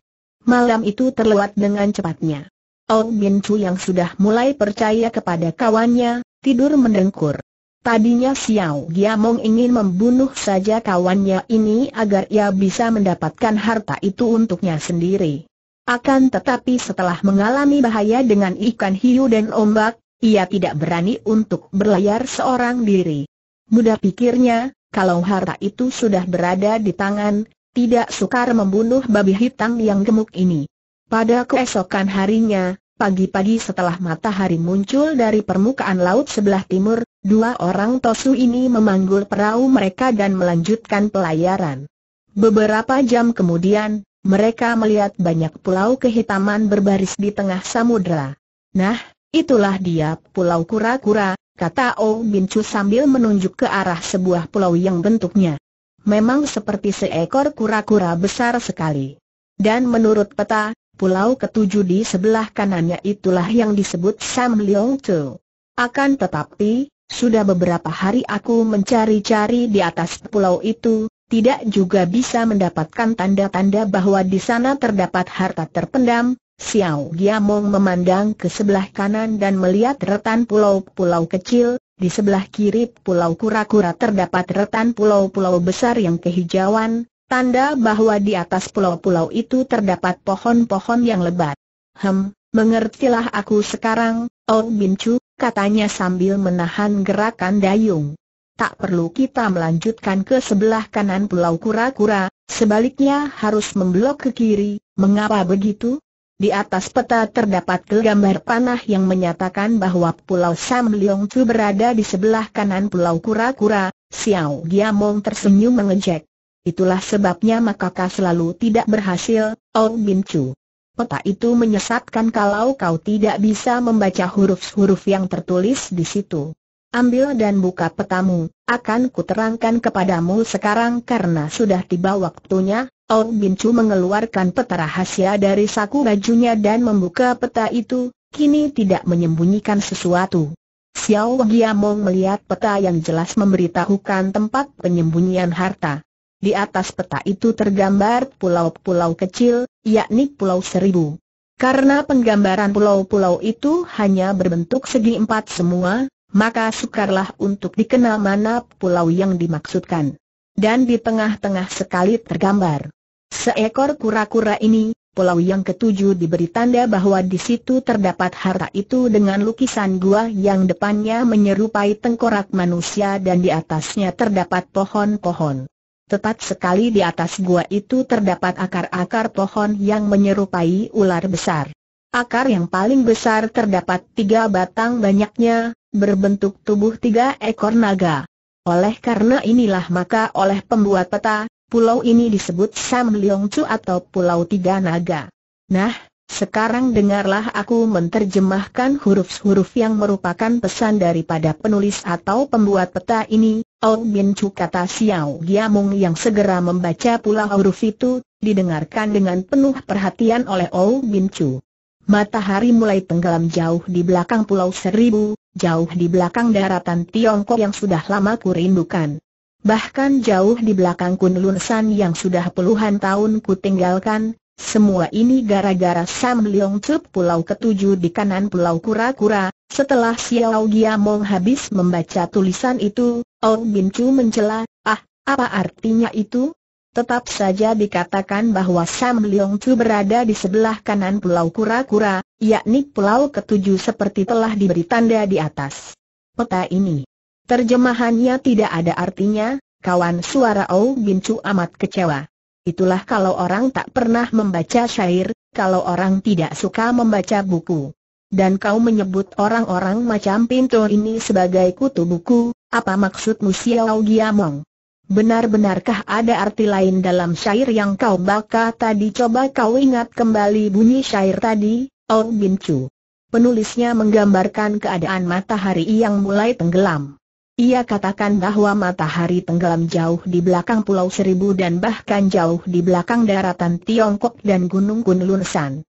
Malam itu terlewat dengan cepatnya. Ou Bin Chu yang sudah mulai percaya kepada kawannya, tidur mendengkur. Tadinya Xiao Giamong ingin membunuh saja kawannya ini agar ia bisa mendapatkan harta itu untuknya sendiri. Akan tetapi setelah mengalami bahaya dengan ikan hiu dan ombak, ia tidak berani untuk berlayar seorang diri. Mudah pikirnya, kalau harta itu sudah berada di tangan, tidak sukar membunuh babi hitam yang gemuk ini. Pada keesokan harinya, pagi-pagi setelah matahari muncul dari permukaan laut sebelah timur, dua orang Tosu ini memanggul perahu mereka dan melanjutkan pelayaran. Beberapa jam kemudian, mereka melihat banyak pulau kehitaman berbaris di tengah samudera. Nah, itulah dia Pulau Kura-Kura, kata O Bin Chu sambil menunjuk ke arah sebuah pulau yang bentuknya memang seperti seekor kura-kura besar sekali. Dan menurut peta, pulau ketujuh di sebelah kanannya itulah yang disebut Sam Leong Tu. Akan tetapi, sudah beberapa hari aku mencari-cari di atas pulau itu, tidak juga bisa mendapatkan tanda-tanda bahwa di sana terdapat harta terpendam. Xiao Giamong memandang ke sebelah kanan dan melihat retan pulau-pulau kecil. Di sebelah kiri Pulau Kura-Kura terdapat retan pulau-pulau besar yang kehijauan, tanda bahwa di atas pulau-pulau itu terdapat pohon-pohon yang lebat. Hem, mengertilah aku sekarang, Oh Bin Chu, katanya sambil menahan gerakan dayung. Tak perlu kita melanjutkan ke sebelah kanan Pulau Kura-Kura, sebaliknya harus memblok ke kiri. Mengapa begitu? Di atas peta terdapat gambar panah yang menyatakan bahwa Pulau Sam Leong Tu berada di sebelah kanan Pulau Kura-Kura. Xiao Giamong tersenyum mengejek. Itulah sebabnya maka kau selalu tidak berhasil, Oh Bin Chu. Peta itu menyesatkan kalau kau tidak bisa membaca huruf-huruf yang tertulis di situ. Ambil dan buka petamu, akan kuterangkan kepadamu sekarang karena sudah tiba waktunya. Oh Bin Chu mengeluarkan peta rahasia dari saku bajunya dan membuka peta itu, kini tidak menyembunyikan sesuatu. Xiao Giamong melihat peta yang jelas memberitahukan tempat penyembunyian harta. Di atas peta itu tergambar pulau-pulau kecil, yakni Pulau Seribu. Karena penggambaran pulau-pulau itu hanya berbentuk segi empat semua, maka sukarlah untuk dikenal mana pulau yang dimaksudkan. Dan di tengah-tengah sekali tergambar seekor kura-kura ini, pulau yang ketujuh diberi tanda bahwa di situ terdapat harta itu dengan lukisan gua yang depannya menyerupai tengkorak manusia dan di atasnya terdapat pohon-pohon. Tepat sekali di atas gua itu terdapat akar-akar pohon yang menyerupai ular besar. Akar yang paling besar terdapat tiga batang banyaknya, berbentuk tubuh tiga ekor naga. Oleh karena inilah maka oleh pembuat peta, pulau ini disebut Sam Leong Tu atau Pulau Tiga Naga. Nah, sekarang dengarlah aku menerjemahkan huruf-huruf yang merupakan pesan daripada penulis atau pembuat peta ini. Oh Bin Chu, kata Xiao Giamong yang segera membaca pula huruf itu, didengarkan dengan penuh perhatian oleh Oh Bin Chu. Matahari mulai tenggelam jauh di belakang Pulau Seribu, jauh di belakang daratan Tiongkok yang sudah lama kurindukan. Bahkan jauh di belakang Kunlun San yang sudah puluhan tahun kutinggalkan. Semua ini gara-gara Sam Leong Tu, pulau ketujuh di kanan Pulau Kura-Kura. Setelah Xiao Giamong habis membaca tulisan itu, Oh Bin Chu mencela, ah, apa artinya itu? Tetap saja dikatakan bahwa Sam Leong Tu berada di sebelah kanan Pulau Kura-Kura, yakni pulau ketujuh seperti telah diberi tanda di atas peta ini. Terjemahannya tidak ada artinya, kawan, suara Oh Bin Chu amat kecewa. Itulah kalau orang tak pernah membaca syair, kalau orang tidak suka membaca buku. Dan kau menyebut orang-orang macam pintu ini sebagai kutu buku, apa maksudmu, Xiao Giamong? Benar-benarkah ada arti lain dalam syair yang kau baca tadi? Coba kau ingat kembali bunyi syair tadi, Oh Bin Chu. Penulisnya menggambarkan keadaan matahari yang mulai tenggelam. Ia katakan bahwa matahari tenggelam jauh di belakang Pulau Seribu dan bahkan jauh di belakang daratan Tiongkok dan Gunung Kunlun San.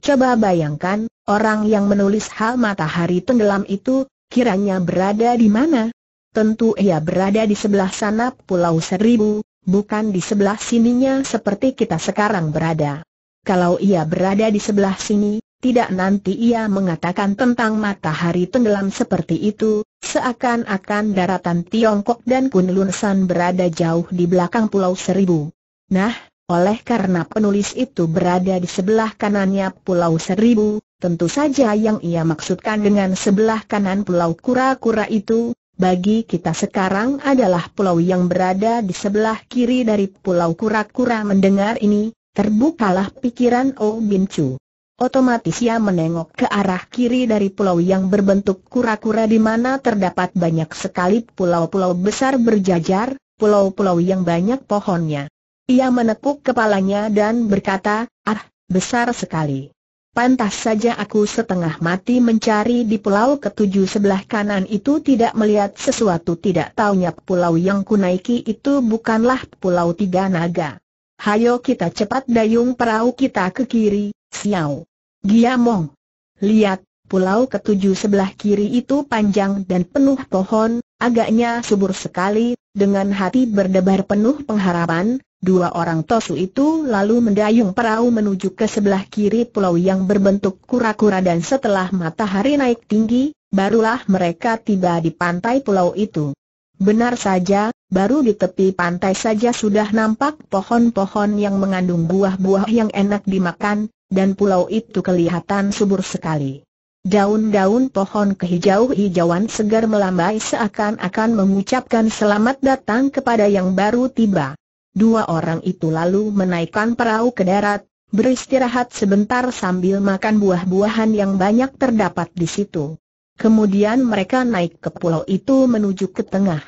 Coba bayangkan, orang yang menulis hal matahari tenggelam itu, kiranya berada di mana? Tentu ia berada di sebelah sana Pulau Seribu, bukan di sebelah sininya seperti kita sekarang berada. Kalau ia berada di sebelah sini, tidak nanti ia mengatakan tentang matahari tenggelam seperti itu, seakan-akan daratan Tiongkok dan Kunlun San berada jauh di belakang Pulau Seribu. Nah, oleh karena penulis itu berada di sebelah kanannya Pulau Seribu, tentu saja yang ia maksudkan dengan sebelah kanan Pulau Kura-Kura itu, bagi kita sekarang adalah pulau yang berada di sebelah kiri dari Pulau Kura-Kura. Mendengar ini, terbukalah pikiran Oh Bin Chu. Otomatis ia menengok ke arah kiri dari pulau yang berbentuk kura-kura di mana terdapat banyak sekali pulau-pulau besar berjajar, pulau-pulau yang banyak pohonnya. Ia menekuk kepalanya dan berkata, "Ah, besar sekali. Pantas saja aku setengah mati mencari di pulau ketujuh sebelah kanan itu tidak melihat sesuatu." Tidak taunya pulau yang kunaiki itu bukanlah pulau Tiga Naga. "Hayo kita cepat dayung perahu kita ke kiri, Xiao Giamong. Lihat, pulau ketujuh sebelah kiri itu panjang dan penuh pohon, agaknya subur sekali." Dengan hati berdebar penuh pengharapan, dua orang Tosu itu lalu mendayung perahu menuju ke sebelah kiri pulau yang berbentuk kura-kura, dan setelah matahari naik tinggi, barulah mereka tiba di pantai pulau itu. Benar saja, baru di tepi pantai saja sudah nampak pohon-pohon yang mengandung buah-buah yang enak dimakan, dan pulau itu kelihatan subur sekali. Daun-daun pohon kehijau-hijauan segar melambai seakan-akan mengucapkan selamat datang kepada yang baru tiba. Dua orang itu lalu menaikkan perahu ke darat, beristirahat sebentar sambil makan buah-buahan yang banyak terdapat di situ. Kemudian mereka naik ke pulau itu menuju ke tengah.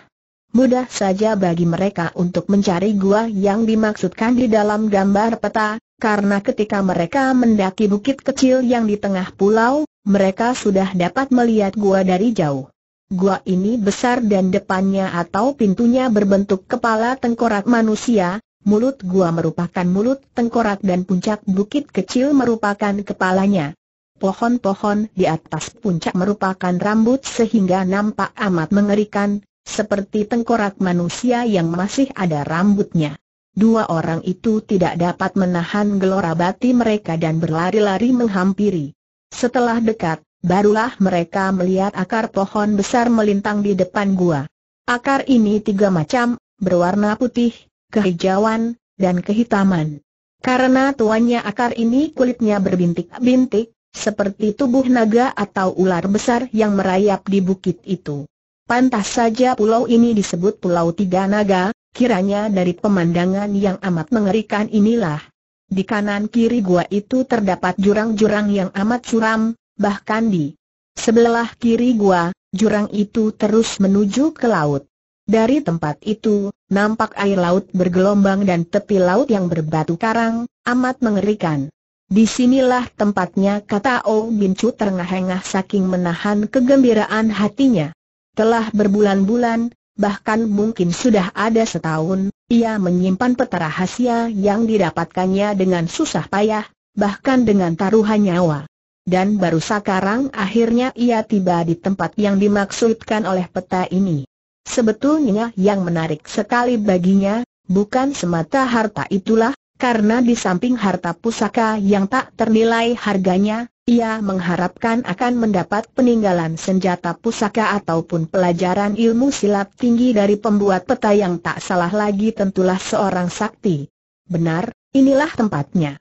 Mudah saja bagi mereka untuk mencari gua yang dimaksudkan di dalam gambar peta, karena ketika mereka mendaki bukit kecil yang di tengah pulau, mereka sudah dapat melihat gua dari jauh. Gua ini besar dan depannya atau pintunya berbentuk kepala tengkorak manusia, mulut gua merupakan mulut tengkorak dan puncak bukit kecil merupakan kepalanya. Pohon-pohon di atas puncak merupakan rambut sehingga nampak amat mengerikan, seperti tengkorak manusia yang masih ada rambutnya. Dua orang itu tidak dapat menahan gelora batin mereka dan berlari-lari menghampiri. Setelah dekat, barulah mereka melihat akar pohon besar melintang di depan gua. Akar ini tiga macam, berwarna putih, kehijauan, dan kehitaman. Karena tuannya akar ini kulitnya berbintik-bintik, seperti tubuh naga atau ular besar yang merayap di bukit itu. Pantas saja pulau ini disebut Pulau Tiga Naga, kiranya dari pemandangan yang amat mengerikan inilah. Di kanan kiri gua itu terdapat jurang-jurang yang amat suram, bahkan di sebelah kiri gua, jurang itu terus menuju ke laut. Dari tempat itu, nampak air laut bergelombang dan tepi laut yang berbatu karang, amat mengerikan. "Disinilah tempatnya," kata O Bin Chu terengah-engah saking menahan kegembiraan hatinya. Telah berbulan-bulan, bahkan mungkin sudah ada setahun, ia menyimpan peta rahasia yang didapatkannya dengan susah payah, bahkan dengan taruhan nyawa. Dan baru sekarang akhirnya ia tiba di tempat yang dimaksudkan oleh peta ini. Sebetulnya yang menarik sekali baginya, bukan semata harta itulah, karena di samping harta pusaka yang tak ternilai harganya, ia mengharapkan akan mendapat peninggalan senjata pusaka ataupun pelajaran ilmu silat tinggi dari pembuat peta yang tak salah lagi tentulah seorang sakti. "Benar, inilah tempatnya.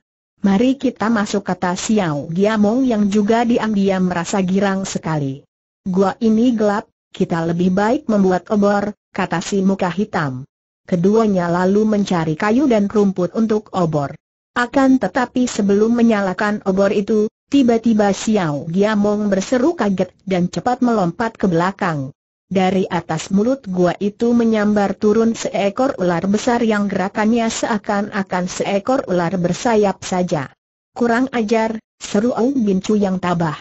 Mari kita masuk," kata Xiao Giamong yang juga diam-diam merasa girang sekali. "Gua ini gelap, kita lebih baik membuat obor," kata si muka hitam. Keduanya lalu mencari kayu dan rumput untuk obor. Akan tetapi sebelum menyalakan obor itu, tiba-tiba Xiao Giamong berseru kaget dan cepat melompat ke belakang. Dari atas mulut gua itu menyambar turun seekor ular besar yang gerakannya seakan-akan seekor ular bersayap saja. "Kurang ajar," seru O Bin Chu yang tabah.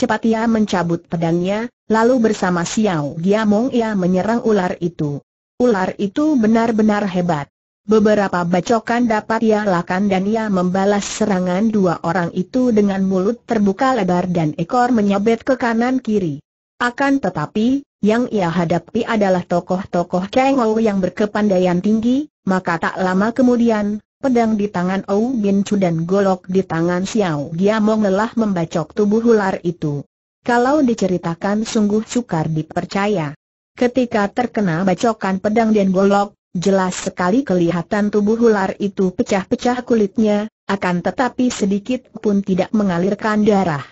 Cepat ia mencabut pedangnya, lalu bersama Xiao Giamong ia menyerang ular itu. Ular itu benar-benar hebat. Beberapa bacokan dapat ia lakukan dan ia membalas serangan dua orang itu dengan mulut terbuka lebar dan ekor menyabet ke kanan-kiri. Akan tetapi, yang ia hadapi adalah tokoh-tokoh Kang Ou yang berkepandaian tinggi, maka tak lama kemudian, pedang di tangan Ou Bin Chu dan golok di tangan Xiao Giamong lelah membacok tubuh ular itu. Kalau diceritakan sungguh sukar dipercaya. Ketika terkena bacokan pedang dan golok, jelas sekali kelihatan tubuh ular itu pecah-pecah kulitnya, akan tetapi sedikit pun tidak mengalirkan darah.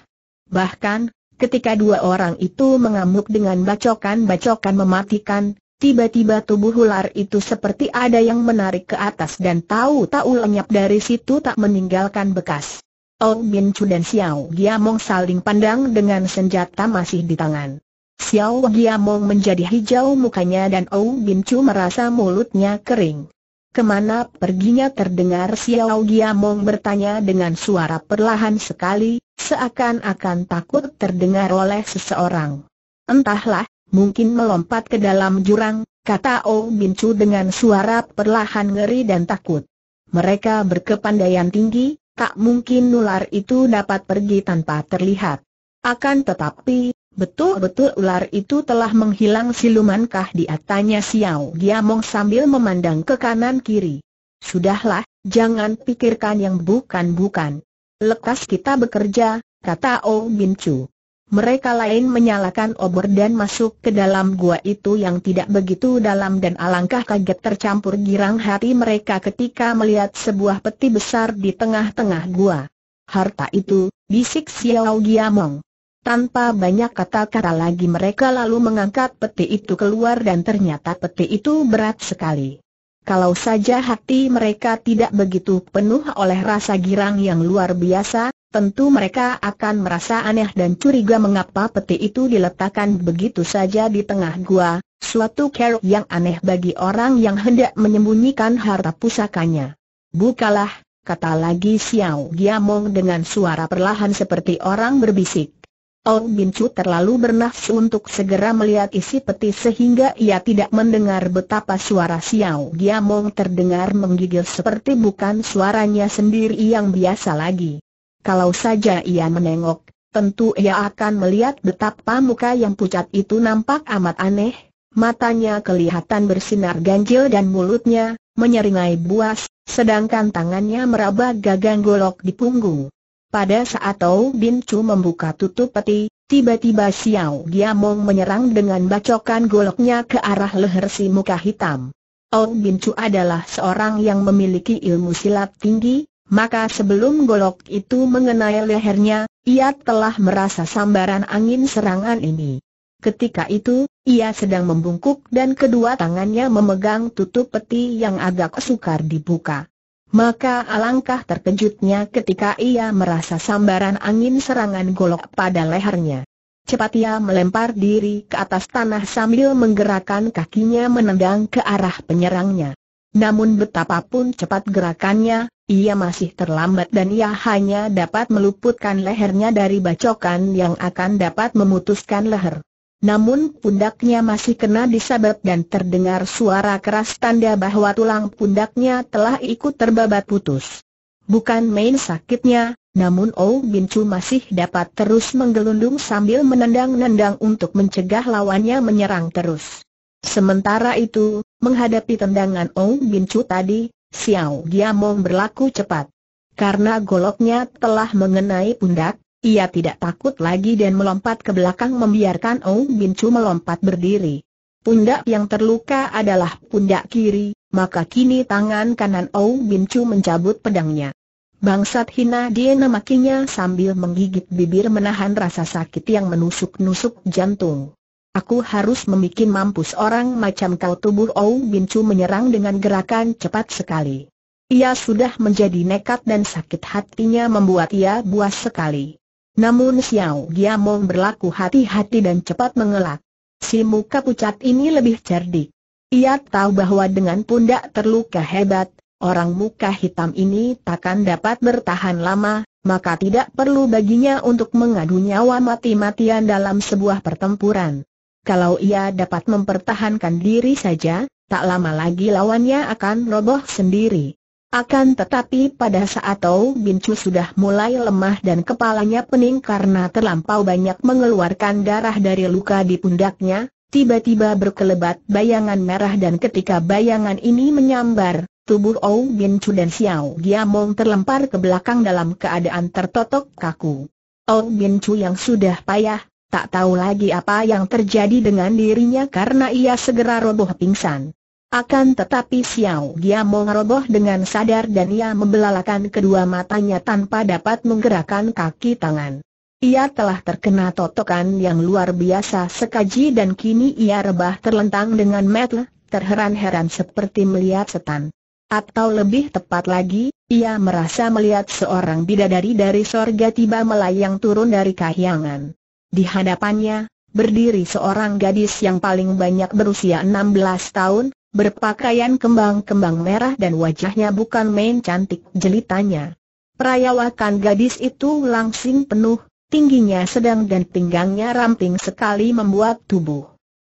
Bahkan, ketika dua orang itu mengamuk dengan bacokan-bacokan mematikan, tiba-tiba tubuh ular itu seperti ada yang menarik ke atas dan tahu-tahu lenyap dari situ tak meninggalkan bekas. O Bin Chu dan Xiao Giamong saling pandang dengan senjata masih di tangan. Xiao Giamong menjadi hijau mukanya dan O Bin Chu merasa mulutnya kering. "Kemana perginya?" terdengar Xiao Giamong bertanya dengan suara perlahan sekali, seakan-akan takut terdengar oleh seseorang. "Entahlah, mungkin melompat ke dalam jurang," kata O Bin Chu dengan suara perlahan ngeri dan takut. "Mereka berkepandaian tinggi, tak mungkin ular itu dapat pergi tanpa terlihat. Akan tetapi, betul-betul ular itu telah menghilang silumankah dia?" tanya Xiao Giamong sambil memandang ke kanan-kiri. "Sudahlah, jangan pikirkan yang bukan-bukan. Lekas kita bekerja," kata O Bin Chu. Mereka lain menyalakan obor dan masuk ke dalam gua itu yang tidak begitu dalam, dan alangkah kaget tercampur girang hati mereka ketika melihat sebuah peti besar di tengah-tengah gua. "Harta itu," bisik Xiao Giamong. Tanpa banyak kata-kata lagi mereka lalu mengangkat peti itu keluar, dan ternyata peti itu berat sekali. Kalau saja hati mereka tidak begitu penuh oleh rasa girang yang luar biasa, tentu mereka akan merasa aneh dan curiga mengapa peti itu diletakkan begitu saja di tengah gua, suatu keruk yang aneh bagi orang yang hendak menyembunyikan harta pusakanya. "Bukalah," kata lagi Xiao Giamong dengan suara perlahan seperti orang berbisik. O Bin Chu terlalu bernafsu untuk segera melihat isi peti sehingga ia tidak mendengar betapa suara Xiao Giamong terdengar menggigil seperti bukan suaranya sendiri yang biasa lagi. Kalau saja ia menengok, tentu ia akan melihat betapa muka yang pucat itu nampak amat aneh, matanya kelihatan bersinar ganjil dan mulutnya menyeringai buas, sedangkan tangannya meraba gagang golok di punggung. Pada saat O Bin Chu membuka tutup peti, tiba-tiba Xiao Giamong menyerang dengan bacokan goloknya ke arah leher si muka hitam. O Bin Chu adalah seorang yang memiliki ilmu silat tinggi, maka sebelum golok itu mengenai lehernya, ia telah merasa sambaran angin serangan ini. Ketika itu, ia sedang membungkuk dan kedua tangannya memegang tutup peti yang agak sukar dibuka. Maka alangkah terkejutnya ketika ia merasa sambaran angin serangan golok pada lehernya. Cepat ia melempar diri ke atas tanah sambil menggerakkan kakinya menendang ke arah penyerangnya. Namun betapapun cepat gerakannya, ia masih terlambat dan ia hanya dapat meluputkan lehernya dari bacokan yang akan dapat memutuskan leher. Namun pundaknya masih kena disabet dan terdengar suara keras tanda bahwa tulang pundaknya telah ikut terbabat putus. Bukan main sakitnya, namun O Bin Chu masih dapat terus menggelundung sambil menendang-nendang untuk mencegah lawannya menyerang terus. Sementara itu, menghadapi tendangan O Bin Chu tadi, Xiao Giamong berlaku cepat. Karena goloknya telah mengenai pundak, ia tidak takut lagi dan melompat ke belakang membiarkan O Bin Chu melompat berdiri. Pundak yang terluka adalah pundak kiri, maka kini tangan kanan O Bin Chu mencabut pedangnya. "Bangsat hina!" dia namakinya sambil menggigit bibir menahan rasa sakit yang menusuk-nusuk jantung. "Aku harus membikin mampus orang macam kau!" Tubuh O Bin Chu menyerang dengan gerakan cepat sekali. Ia sudah menjadi nekat dan sakit hatinya membuat ia buas sekali. Namun Xiao Giamong berlaku hati-hati dan cepat mengelak. Si muka pucat ini lebih cerdik. Ia tahu bahwa dengan pundak terluka hebat, orang muka hitam ini takkan dapat bertahan lama, maka tidak perlu baginya untuk mengadu nyawa mati-matian dalam sebuah pertempuran. Kalau ia dapat mempertahankan diri saja, tak lama lagi lawannya akan roboh sendiri. Akan tetapi pada saat O Bin Chu sudah mulai lemah dan kepalanya pening karena terlampau banyak mengeluarkan darah dari luka di pundaknya, tiba-tiba berkelebat bayangan merah, dan ketika bayangan ini menyambar, tubuh O Bin Chu dan Xiao Giamong terlempar ke belakang dalam keadaan tertotok kaku. O Bin Chu yang sudah payah, tak tahu lagi apa yang terjadi dengan dirinya karena ia segera roboh pingsan. Akan tetapi Xiao Giamong roboh dengan sadar dan ia membelalakan kedua matanya tanpa dapat menggerakkan kaki tangan. Ia telah terkena totokan yang luar biasa sekaji dan kini ia rebah terlentang dengan mata terheran-heran seperti melihat setan. Atau lebih tepat lagi, ia merasa melihat seorang bidadari dari sorga tiba melayang turun dari kahyangan. Di hadapannya, berdiri seorang gadis yang paling banyak berusia enam belas tahun, berpakaian kembang-kembang merah dan wajahnya bukan main cantik jelitanya. Perayawakan gadis itu langsing penuh, tingginya sedang dan pinggangnya ramping sekali membuat tubuh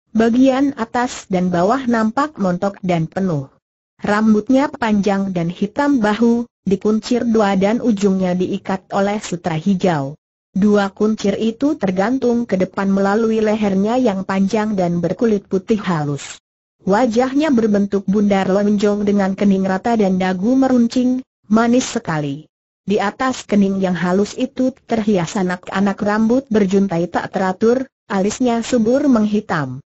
bagian atas dan bawah nampak montok dan penuh. Rambutnya panjang dan hitam bahu, dikuncir dua dan ujungnya diikat oleh sutra hijau. Dua kuncir itu tergantung ke depan melalui lehernya yang panjang dan berkulit putih halus. Wajahnya berbentuk bundar lonjong dengan kening rata dan dagu meruncing, manis sekali. Di atas kening yang halus itu terhias anak-anak rambut berjuntai tak teratur, alisnya subur menghitam.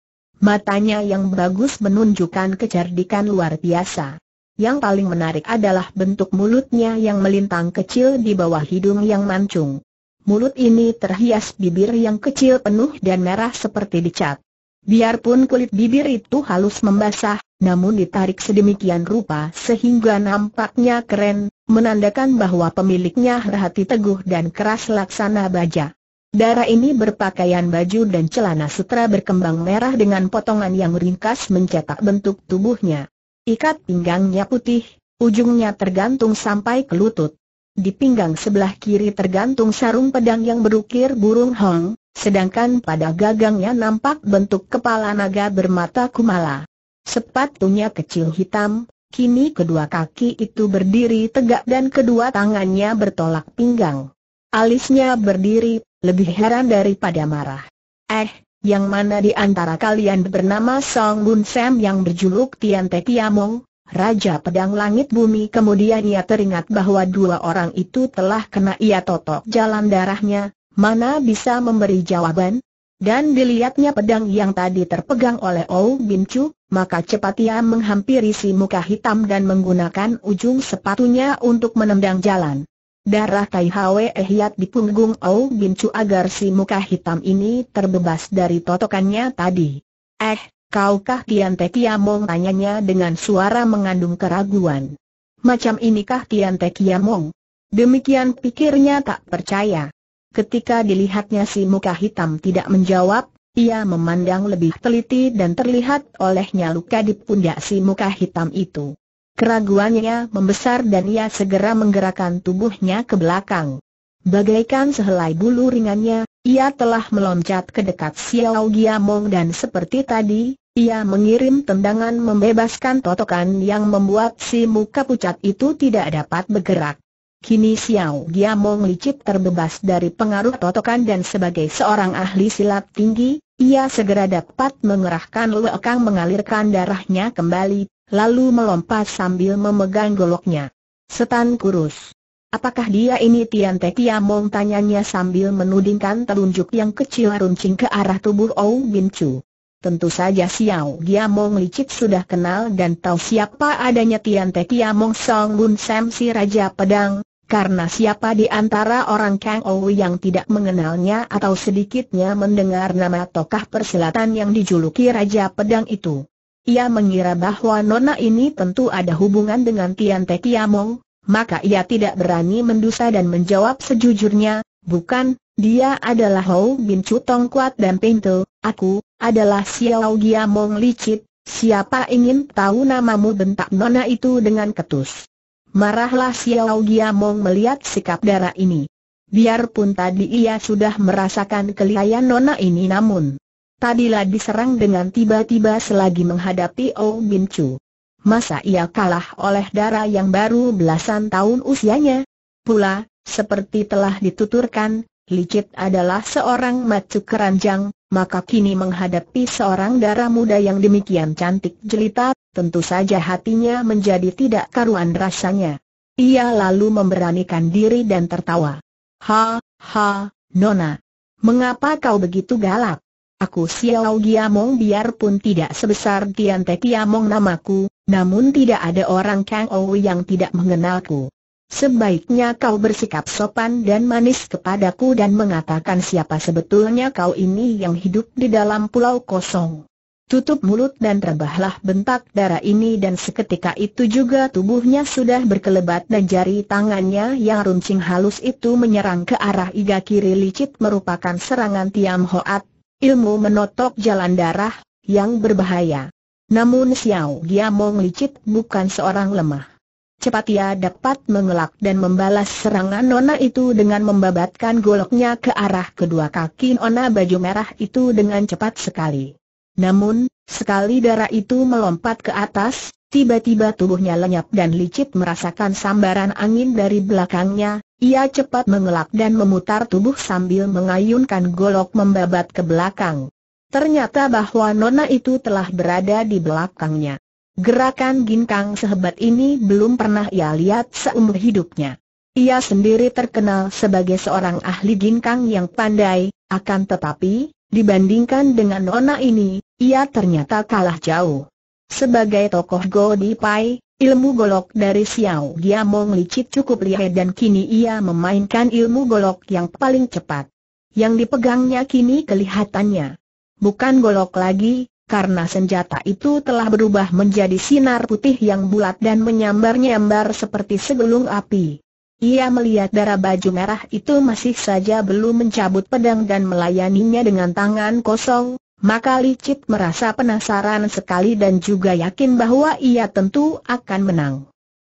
Matanya yang bagus menunjukkan kecerdikan luar biasa. Yang paling menarik adalah bentuk mulutnya yang melintang kecil di bawah hidung yang mancung. Mulut ini terhias bibir yang kecil penuh dan merah seperti dicat. Biarpun kulit bibir itu halus membasah, namun ditarik sedemikian rupa sehingga nampaknya keren, menandakan bahwa pemiliknya hati teguh dan keras laksana baja. Dara ini berpakaian baju dan celana sutra berkembang merah dengan potongan yang ringkas mencetak bentuk tubuhnya. Ikat pinggangnya putih, ujungnya tergantung sampai ke lutut. Di pinggang sebelah kiri tergantung sarung pedang yang berukir burung hong. Sedangkan pada gagangnya nampak bentuk kepala naga bermata kumala. Sepatunya kecil hitam, kini kedua kaki itu berdiri tegak dan kedua tangannya bertolak pinggang. Alisnya berdiri, lebih heran daripada marah. Eh, yang mana di antara kalian bernama Song Bun Sam yang berjuluk Tian Te Kiamong, Raja Pedang Langit Bumi? Kemudian ia teringat bahwa dua orang itu telah kena ia totok jalan darahnya. Mana bisa memberi jawaban? Dan dilihatnya pedang yang tadi terpegang oleh Ou Bin Chu, maka cepat ia menghampiri si muka hitam dan menggunakan ujung sepatunya untuk menendang jalan. Darah Tai Hwe Hiat di punggung Ou Bin Chu agar si muka hitam ini terbebas dari totokannya tadi. Eh, kaukah Tian Te Kiamong? tanyanya dengan suara mengandung keraguan. Macam inikah Tian Te Kiamong? Demikian pikirnya tak percaya. Ketika dilihatnya si muka hitam tidak menjawab, ia memandang lebih teliti dan terlihat olehnya luka di pundak si muka hitam itu. Keraguannya membesar dan ia segera menggerakkan tubuhnya ke belakang. Bagaikan sehelai bulu ringannya, ia telah meloncat ke dekat Xiao Giamong dan seperti tadi, ia mengirim tendangan membebaskan totokan yang membuat si muka pucat itu tidak dapat bergerak. Kini Xiao Giamong licik terbebas dari pengaruh totokan dan sebagai seorang ahli silat tinggi, ia segera dapat mengerahkan lekang mengalirkan darahnya kembali, lalu melompat sambil memegang goloknya. Setan kurus. Apakah dia ini Tian Te Kiamong? tanyanya sambil menudingkan telunjuk yang kecil runcing ke arah tubuh Ou Bin Chu. Tentu saja Xiao Giamong licik sudah kenal dan tahu siapa adanya Tian Te Kiamong Song Bun Sam si Raja Pedang. Karena siapa di antara orang Kang Ou yang tidak mengenalnya atau sedikitnya mendengar nama tokoh persilatan yang dijuluki Raja Pedang itu. Ia mengira bahwa nona ini tentu ada hubungan dengan Tian Te Kiamong, maka ia tidak berani mendusa dan menjawab sejujurnya, bukan, dia adalah Hou Bin Chu Tong Kuat dan Pintu, aku adalah Xiao Giamong licik, siapa ingin tahu namamu? bentak nona itu dengan ketus. Marahlah Xiao Giamong melihat sikap Dara ini. Biarpun tadi ia sudah merasakan kelihaian nona ini, namun tadilah diserang dengan tiba-tiba selagi menghadapi Ou Bin Chu. Masa ia kalah oleh Dara yang baru belasan tahun usianya? Pula, seperti telah dituturkan, licik adalah seorang macu keranjang, maka kini menghadapi seorang Dara muda yang demikian cantik jelita, tentu saja hatinya menjadi tidak karuan rasanya. Ia lalu memberanikan diri dan tertawa. Ha, ha, nona. Mengapa kau begitu galak? Aku Xiao Giamong, biarpun tidak sebesar Tian Te Kiamong namaku, namun tidak ada orang Kang Ou yang tidak mengenalku. Sebaiknya kau bersikap sopan dan manis kepadaku dan mengatakan siapa sebetulnya kau ini yang hidup di dalam pulau kosong. Tutup mulut dan rebahlah, bentak Dara ini dan seketika itu juga tubuhnya sudah berkelebat dan jari tangannya yang runcing halus itu menyerang ke arah iga kiri licik. Merupakan serangan Tiam Hoat, ilmu menotok jalan darah, yang berbahaya. Namun Xiao Giamong licik bukan seorang lemah. Cepat ia dapat mengelak dan membalas serangan nona itu dengan membabatkan goloknya ke arah kedua kaki nona baju merah itu dengan cepat sekali. Namun, sekali darah itu melompat ke atas, tiba-tiba tubuhnya lenyap dan licit merasakan sambaran angin dari belakangnya. Ia cepat mengelak dan memutar tubuh sambil mengayunkan golok membabat ke belakang. Ternyata bahwa nona itu telah berada di belakangnya. Gerakan ginkang sehebat ini belum pernah ia lihat seumur hidupnya. Ia sendiri terkenal sebagai seorang ahli ginkang yang pandai, akan tetapi, dibandingkan dengan nona ini, ia ternyata kalah jauh. Sebagai tokoh Godi Pai, ilmu golok dari Xiao Giamong licik cukup lihai dan kini ia memainkan ilmu golok yang paling cepat. Yang dipegangnya kini kelihatannya bukan golok lagi, karena senjata itu telah berubah menjadi sinar putih yang bulat dan menyambar-nyambar seperti segulung api. Ia melihat darah baju merah itu masih saja belum mencabut pedang dan melayaninya dengan tangan kosong, maka licik merasa penasaran sekali dan juga yakin bahwa ia tentu akan menang.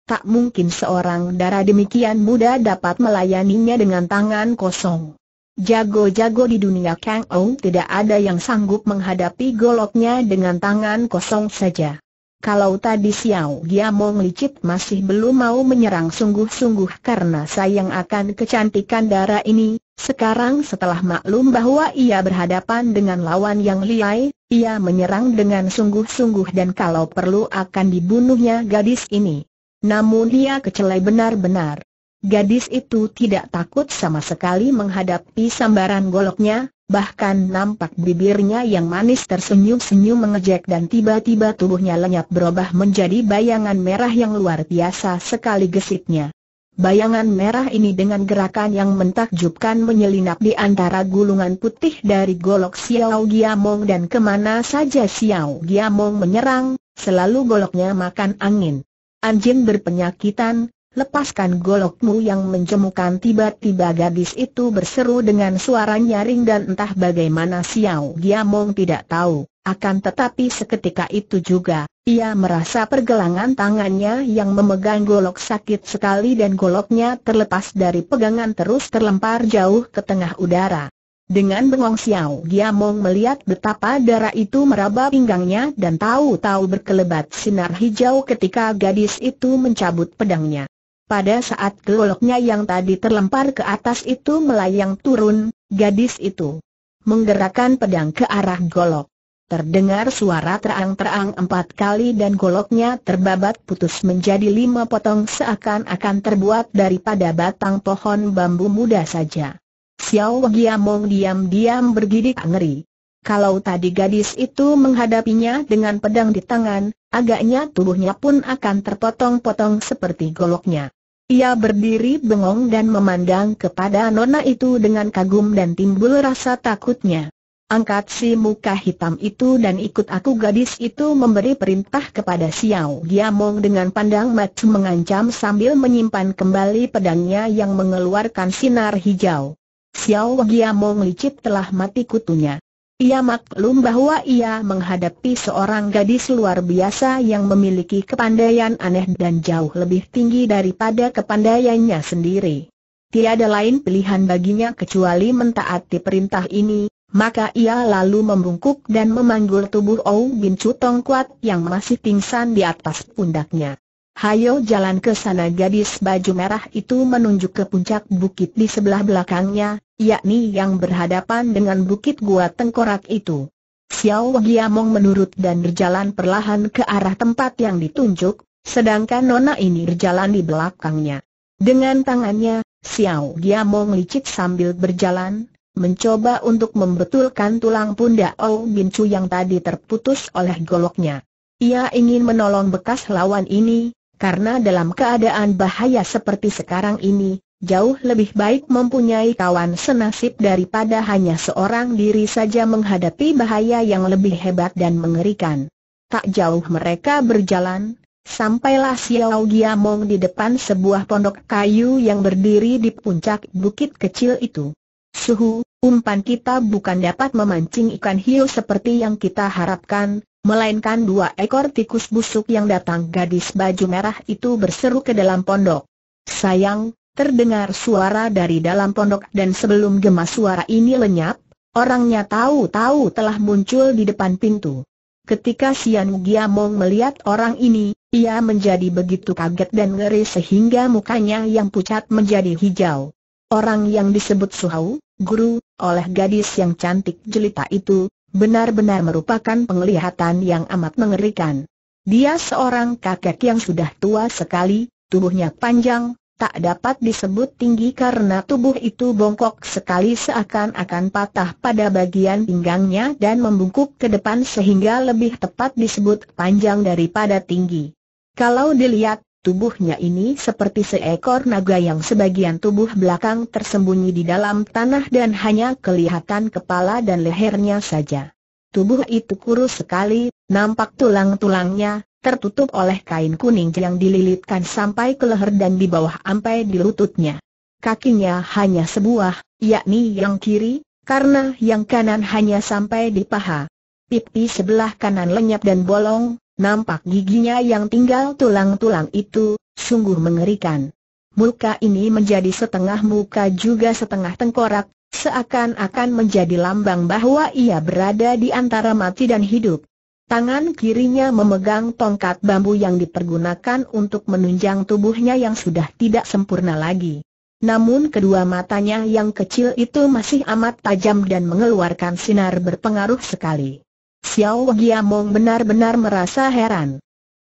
Tak mungkin seorang darah demikian muda dapat melayaninya dengan tangan kosong. Jago-jago di dunia Kang Ou tidak ada yang sanggup menghadapi goloknya dengan tangan kosong saja. Kalau tadi Xiao Giamong licik masih belum mau menyerang sungguh-sungguh karena sayang akan kecantikan darah ini, sekarang setelah maklum bahwa ia berhadapan dengan lawan yang lihai, ia menyerang dengan sungguh-sungguh dan kalau perlu akan dibunuhnya gadis ini. Namun ia kecelai benar-benar. Gadis itu tidak takut sama sekali menghadapi sambaran goloknya, bahkan nampak bibirnya yang manis tersenyum-senyum mengejek dan tiba-tiba tubuhnya lenyap berubah menjadi bayangan merah yang luar biasa sekali gesitnya. Bayangan merah ini dengan gerakan yang mentakjubkan menyelinap di antara gulungan putih dari golok Xiao Giamong dan kemana saja Xiao Giamong menyerang, selalu goloknya makan angin. Anjing berpenyakitan, lepaskan golokmu yang mencemukan. Tiba-tiba gadis itu berseru dengan suara nyaring dan entah bagaimana Xiao Giamong tidak tahu. Akan tetapi seketika itu juga, ia merasa pergelangan tangannya yang memegang golok sakit sekali dan goloknya terlepas dari pegangan terus terlempar jauh ke tengah udara. Dengan bengong Xiao Giamong melihat betapa darah itu meraba pinggangnya dan tahu-tahu berkelebat sinar hijau ketika gadis itu mencabut pedangnya. Pada saat goloknya yang tadi terlempar ke atas itu melayang turun, gadis itu menggerakkan pedang ke arah golok. Terdengar suara terang-terang empat kali dan goloknya terbabat putus menjadi lima potong seakan-akan terbuat daripada batang pohon bambu muda saja. Xiao Giamong diam-diam bergidik ngeri. Kalau tadi gadis itu menghadapinya dengan pedang di tangan, agaknya tubuhnya pun akan terpotong-potong seperti goloknya. Ia berdiri bengong dan memandang kepada nona itu dengan kagum dan timbul rasa takutnya. Angkat si muka hitam itu dan ikut aku. Gadis itu memberi perintah kepada Xiao Giamong dengan pandang mata mengancam sambil menyimpan kembali pedangnya yang mengeluarkan sinar hijau. Xiao Giamong licik telah mati kutunya. Ia maklum bahwa ia menghadapi seorang gadis luar biasa yang memiliki kepandaian aneh dan jauh lebih tinggi daripada kepandaiannya sendiri. Tiada lain pilihan baginya kecuali mentaati perintah ini. Maka ia lalu membungkuk dan memanggul tubuh Ou Bin Cu Tong Kuat yang masih pingsan di atas pundaknya. Hayo jalan ke sana. Gadis baju merah itu menunjuk ke puncak bukit di sebelah belakangnya, yakni yang berhadapan dengan bukit gua tengkorak itu. Xiao Giamong menurut dan berjalan perlahan ke arah tempat yang ditunjuk, sedangkan nona ini berjalan di belakangnya. Dengan tangannya, Xiao Giamong licik sambil berjalan, mencoba untuk membetulkan tulang pundak Ou Bin Cu yang tadi terputus oleh goloknya. Ia ingin menolong bekas lawan ini, karena dalam keadaan bahaya seperti sekarang ini, jauh lebih baik mempunyai kawan senasib daripada hanya seorang diri saja menghadapi bahaya yang lebih hebat dan mengerikan. Tak jauh mereka berjalan, sampailah Xiao Giamong di depan sebuah pondok kayu yang berdiri di puncak bukit kecil itu. Suhu, umpan kita bukan dapat memancing ikan hiu seperti yang kita harapkan, melainkan dua ekor tikus busuk yang datang." Gadis baju merah itu berseru ke dalam pondok. "Sayang," terdengar suara dari dalam pondok, dan sebelum gemas suara ini lenyap, orangnya tahu-tahu telah muncul di depan pintu. Ketika Sian Giamong melihat orang ini, ia menjadi begitu kaget dan ngeri sehingga mukanya yang pucat menjadi hijau. Orang yang disebut Suhau, guru, oleh gadis yang cantik jelita itu, benar-benar merupakan penglihatan yang amat mengerikan. Dia seorang kakek yang sudah tua sekali, tubuhnya panjang, tak dapat disebut tinggi karena tubuh itu bongkok sekali seakan-akan patah pada bagian pinggangnya dan membungkuk ke depan sehingga lebih tepat disebut panjang daripada tinggi. Kalau dilihat, tubuhnya ini seperti seekor naga yang sebagian tubuh belakang tersembunyi di dalam tanah dan hanya kelihatan kepala dan lehernya saja. Tubuh itu kurus sekali, nampak tulang-tulangnya, tertutup oleh kain kuning yang dililitkan sampai ke leher dan di bawah sampai di lututnya. Kakinya hanya sebuah, yakni yang kiri, karena yang kanan hanya sampai di paha. Pipi sebelah kanan lenyap dan bolong. Nampak giginya yang tinggal tulang-tulang itu, sungguh mengerikan. Muka ini menjadi setengah muka juga setengah tengkorak, seakan-akan menjadi lambang bahwa ia berada di antara mati dan hidup. Tangan kirinya memegang tongkat bambu yang dipergunakan untuk menunjang tubuhnya yang sudah tidak sempurna lagi. Namun kedua matanya yang kecil itu masih amat tajam dan mengeluarkan sinar berpengaruh sekali. Xiao Giamong benar-benar merasa heran.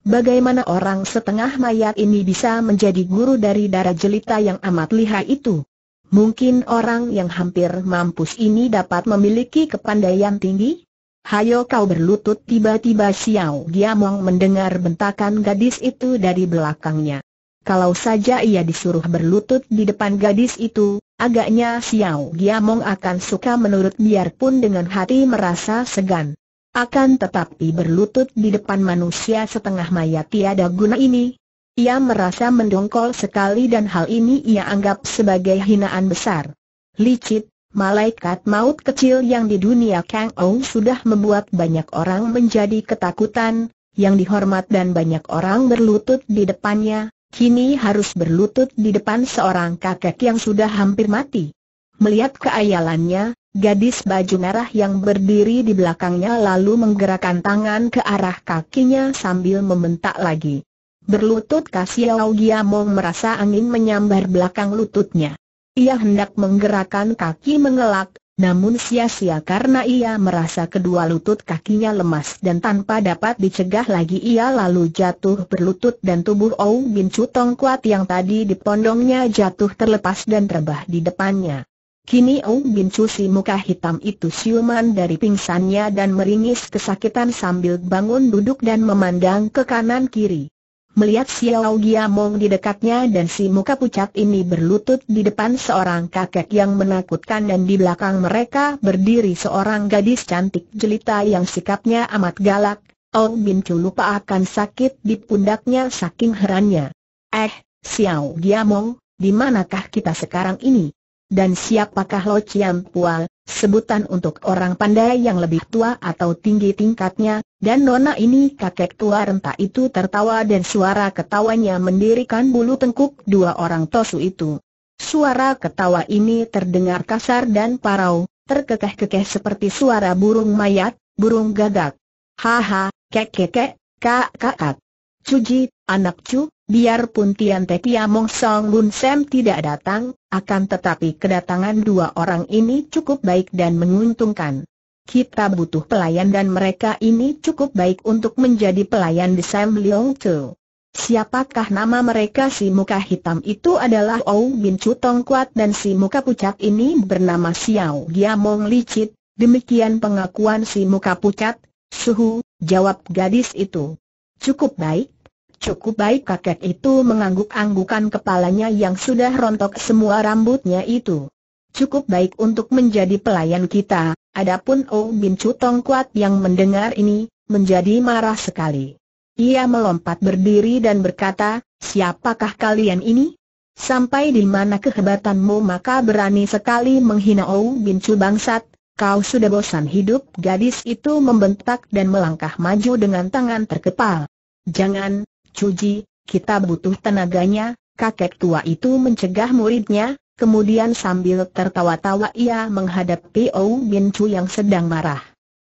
Bagaimana orang setengah mayat ini bisa menjadi guru dari darah jelita yang amat lihai itu? Mungkin orang yang hampir mampus ini dapat memiliki kepandaian tinggi? "Hayo kau berlutut!" Tiba-tiba Xiao Giamong mendengar bentakan gadis itu dari belakangnya. Kalau saja ia disuruh berlutut di depan gadis itu, agaknya Xiao Giamong akan suka menurut biarpun dengan hati merasa segan. Akan tetapi berlutut di depan manusia setengah mayat tiada guna ini, ia merasa mendongkol sekali dan hal ini ia anggap sebagai hinaan besar. Licik, malaikat maut kecil yang di dunia Kang Ou sudah membuat banyak orang menjadi ketakutan, yang dihormat dan banyak orang berlutut di depannya, kini harus berlutut di depan seorang kakek yang sudah hampir mati. Melihat keayalannya, gadis baju merah yang berdiri di belakangnya lalu menggerakkan tangan ke arah kakinya sambil membentak lagi. Berlutut Xiao Giamong merasa angin menyambar belakang lututnya. Ia hendak menggerakkan kaki mengelak, namun sia-sia karena ia merasa kedua lutut kakinya lemas dan tanpa dapat dicegah lagi ia lalu jatuh berlutut dan tubuh Ou Bin Cu Tong Kuat yang tadi dipondongnya jatuh terlepas dan terbah di depannya. Kini Ou Bin Cu si muka hitam itu siuman dari pingsannya dan meringis kesakitan sambil bangun duduk dan memandang ke kanan kiri. Melihat Xiao Giamong di dekatnya dan si muka pucat ini berlutut di depan seorang kakek yang menakutkan dan di belakang mereka berdiri seorang gadis cantik jelita yang sikapnya amat galak, Ou Bin Cu lupa akan sakit di pundaknya saking herannya. "Eh, Xiao Giamong, di manakah kita sekarang ini? Dan siapakah Lo Ciam Pua?" sebutan untuk orang pandai yang lebih tua atau tinggi tingkatnya, dan nona ini kakek tua renta itu tertawa dan suara ketawanya mendirikan bulu tengkuk dua orang tosu itu. Suara ketawa ini terdengar kasar dan parau, terkekeh-kekeh seperti suara burung mayat, burung gagak. "Haha, kek-kek, kak-kakak. Cuji, anak cu, biarpun Tian Te Kiamong Song Bun Sam tidak datang, akan tetapi kedatangan dua orang ini cukup baik dan menguntungkan. Kita butuh pelayan dan mereka ini cukup baik untuk menjadi pelayan di Sam Leong Chu." "Siapakah nama mereka?" Si muka hitam itu adalah Ou Bin Cu Tong Kuat dan si muka pucat ini bernama Xiao Giamong Licit. Demikian pengakuan si muka pucat. "Suhu," jawab gadis itu. "Cukup baik. Cukup baik." Kakek itu mengangguk-anggukan kepalanya yang sudah rontok semua rambutnya itu. "Cukup baik untuk menjadi pelayan kita." Adapun Ou Bin Cu Tong Kuat yang mendengar ini, menjadi marah sekali. Ia melompat berdiri dan berkata, "Siapakah kalian ini? Sampai di mana kehebatanmu maka berani sekali menghina Ou Bin Chu bangsat, kau sudah bosan hidup? Gadis itu membentak dan melangkah maju dengan tangan terkepal. Jangan, Cuji, kita butuh tenaganya. Kakek tua itu mencegah muridnya, kemudian sambil tertawa-tawa ia menghadapi Ou Bin Chu yang sedang marah.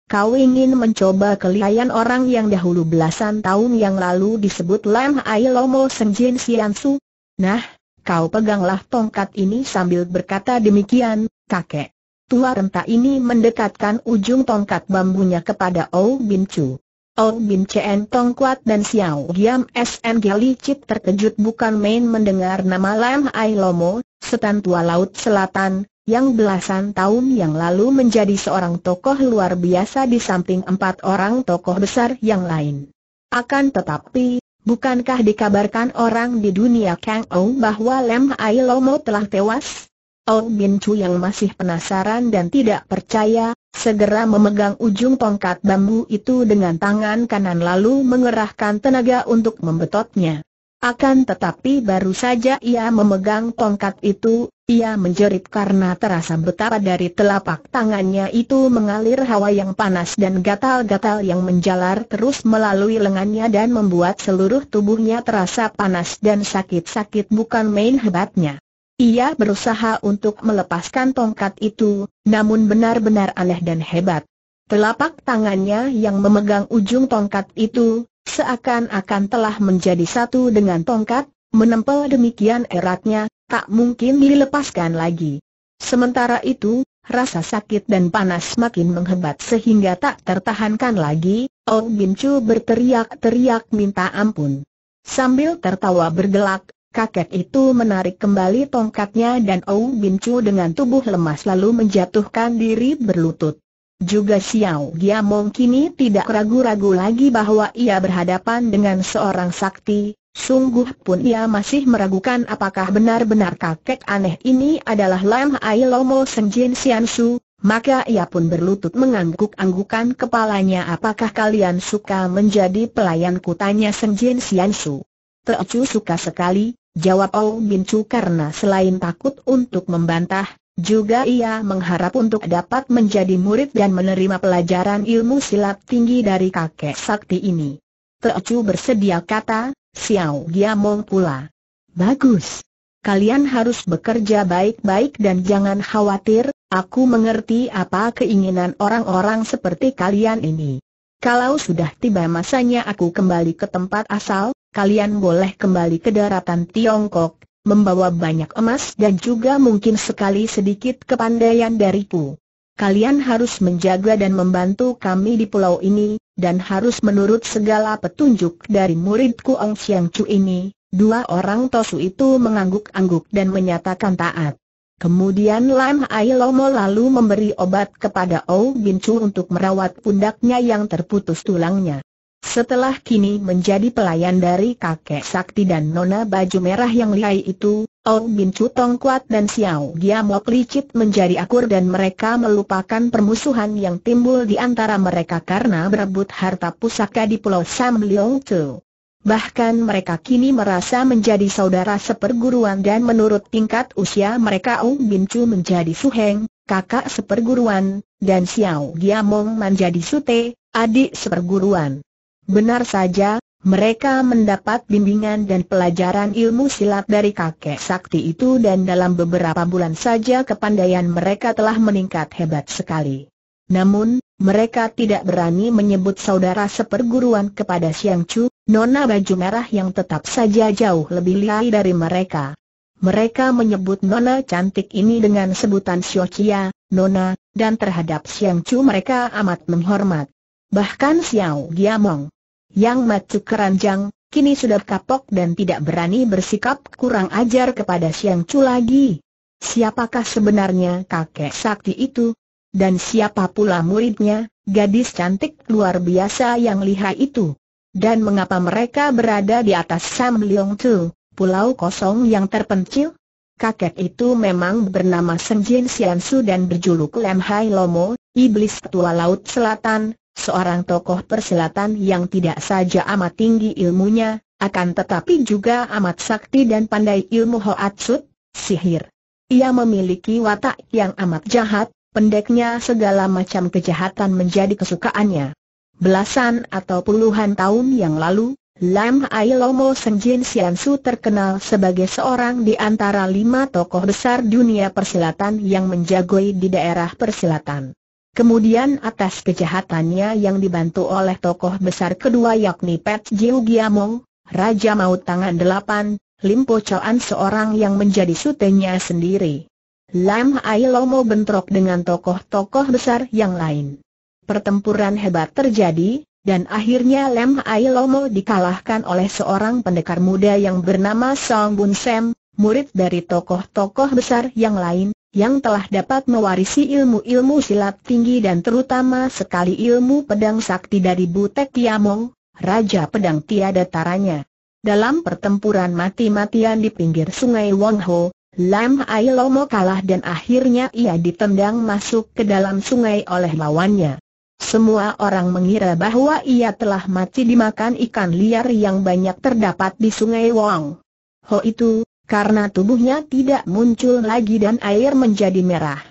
Kau ingin mencoba kelihayan orang yang dahulu belasan tahun yang lalu disebut Lam Ai Lomo Senjin Siansu? Nah, kau peganglah tongkat ini. Sambil berkata demikian, kakek tua renta ini mendekatkan ujung tongkat bambunya kepada Ou Bin Chu. Ou Bin Chen Tong Kuat dan Xiao Giam S N G licik terkejut bukan main mendengar nama Lam Ai Lomo, setan tua Laut Selatan, yang belasan tahun yang lalu menjadi seorang tokoh luar biasa di samping empat orang tokoh besar yang lain. Akan tetapi, bukankah dikabarkan orang di dunia Kang Ou bahwa Lam Ai Lomo telah tewas? Ou Bin Chu yang masih penasaran dan tidak percaya, segera memegang ujung tongkat bambu itu dengan tangan kanan lalu mengerahkan tenaga untuk membetotnya. Akan tetapi baru saja ia memegang tongkat itu, ia menjerit karena terasa betapa dari telapak tangannya itu mengalir hawa yang panas dan gatal-gatal yang menjalar terus melalui lengannya dan membuat seluruh tubuhnya terasa panas dan sakit-sakit bukan main hebatnya. Ia berusaha untuk melepaskan tongkat itu, namun benar-benar aneh dan hebat. Telapak tangannya yang memegang ujung tongkat itu seakan-akan telah menjadi satu dengan tongkat, menempel demikian eratnya, tak mungkin dilepaskan lagi. Sementara itu, rasa sakit dan panas makin menghebat sehingga tak tertahankan lagi. Ou Bin Chu berteriak-teriak minta ampun. Sambil tertawa bergelak, kakek itu menarik kembali tongkatnya dan Ou Bin Chu dengan tubuh lemas lalu menjatuhkan diri berlutut. Juga Xiao Giamong kini tidak ragu-ragu lagi bahwa ia berhadapan dengan seorang sakti. Sungguh pun ia masih meragukan apakah benar-benar kakek aneh ini adalah Lam Ai Lomo Senjin Siansu. Maka ia pun berlutut mengangguk-anggukan kepalanya. Apakah kalian suka menjadi pelayanku? Tanya Senjin Siansu. Teocu suka sekali, jawab Ou Bin Chu, karena selain takut untuk membantah, juga ia mengharap untuk dapat menjadi murid dan menerima pelajaran ilmu silat tinggi dari kakek sakti ini. Teocu bersedia, kata Xiao Giamong pula. Bagus. Kalian harus bekerja baik-baik dan jangan khawatir, aku mengerti apa keinginan orang-orang seperti kalian ini. Kalau sudah tiba masanya aku kembali ke tempat asal, kalian boleh kembali ke daratan Tiongkok, membawa banyak emas dan juga mungkin sekali sedikit kepandaian dariku. Kalian harus menjaga dan membantu kami di pulau ini, dan harus menurut segala petunjuk dari muridku Ong Xiang Chu ini. Dua orang tosu itu mengangguk-angguk dan menyatakan taat. Kemudian Lam Ai Lomo lalu memberi obat kepada Ou Bin Chu untuk merawat pundaknya yang terputus tulangnya. Setelah kini menjadi pelayan dari kakek sakti dan nona baju merah yang lihai itu, Ou Bin Chu Tong Kuat dan Xiao Giamok licik menjadi akur dan mereka melupakan permusuhan yang timbul di antara mereka karena berebut harta pusaka di Pulau Sam Leong Chu. Bahkan mereka kini merasa menjadi saudara seperguruan dan menurut tingkat usia mereka Ou Bin Chu menjadi suheng, kakak seperguruan, dan Xiao Giamong menjadi sute, adik seperguruan. Benar saja, mereka mendapat bimbingan dan pelajaran ilmu silat dari kakek sakti itu dan dalam beberapa bulan saja kepandaian mereka telah meningkat hebat sekali. Namun, mereka tidak berani menyebut saudara seperguruan kepada Xiang Chu, nona baju merah yang tetap saja jauh lebih lihai dari mereka. Mereka menyebut nona cantik ini dengan sebutan Xiaoqia, nona, dan terhadap Xiang Chu mereka amat menghormat. Bahkan Xiao Giamong yang maju keranjang, kini sudah kapok dan tidak berani bersikap kurang ajar kepada Xiang Chu lagi. Siapakah sebenarnya kakek sakti itu? Dan siapa pula muridnya, gadis cantik luar biasa yang lihai itu? Dan mengapa mereka berada di atas Sam Leong Chu, pulau kosong yang terpencil? Kakek itu memang bernama Senjin Siansu dan berjuluk Lam Ai Lomo, iblis tua Laut Selatan. Seorang tokoh persilatan yang tidak saja amat tinggi ilmunya, akan tetapi juga amat sakti dan pandai ilmu hoatsut, sihir. Ia memiliki watak yang amat jahat, pendeknya segala macam kejahatan menjadi kesukaannya. Belasan atau puluhan tahun yang lalu, Lam Ai Lomo Seng Jin Sian Su terkenal sebagai seorang di antara lima tokoh besar dunia persilatan yang menjagoi di daerah persilatan. Kemudian atas kejahatannya yang dibantu oleh tokoh besar kedua yakni Pet Jiu Giamong, Raja Maut Tangan Delapan, Lim Po Choan, seorang yang menjadi sutenya sendiri. Lam Ai Lomo bentrok dengan tokoh-tokoh besar yang lain. Pertempuran hebat terjadi, dan akhirnya Lam Ai Lomo dikalahkan oleh seorang pendekar muda yang bernama Song Bun Sam, murid dari tokoh-tokoh besar yang lain, yang telah dapat mewarisi ilmu-ilmu silat tinggi dan terutama sekali ilmu pedang sakti dari Butek Tiamong, Raja Pedang Tiada Taranya. Dalam pertempuran mati-matian di pinggir sungai Wong Ho, Lam Ai Lomo kalah dan akhirnya ia ditendang masuk ke dalam sungai oleh lawannya. Semua orang mengira bahwa ia telah mati dimakan ikan liar yang banyak terdapat di sungai Wong Ho itu, karena tubuhnya tidak muncul lagi dan air menjadi merah.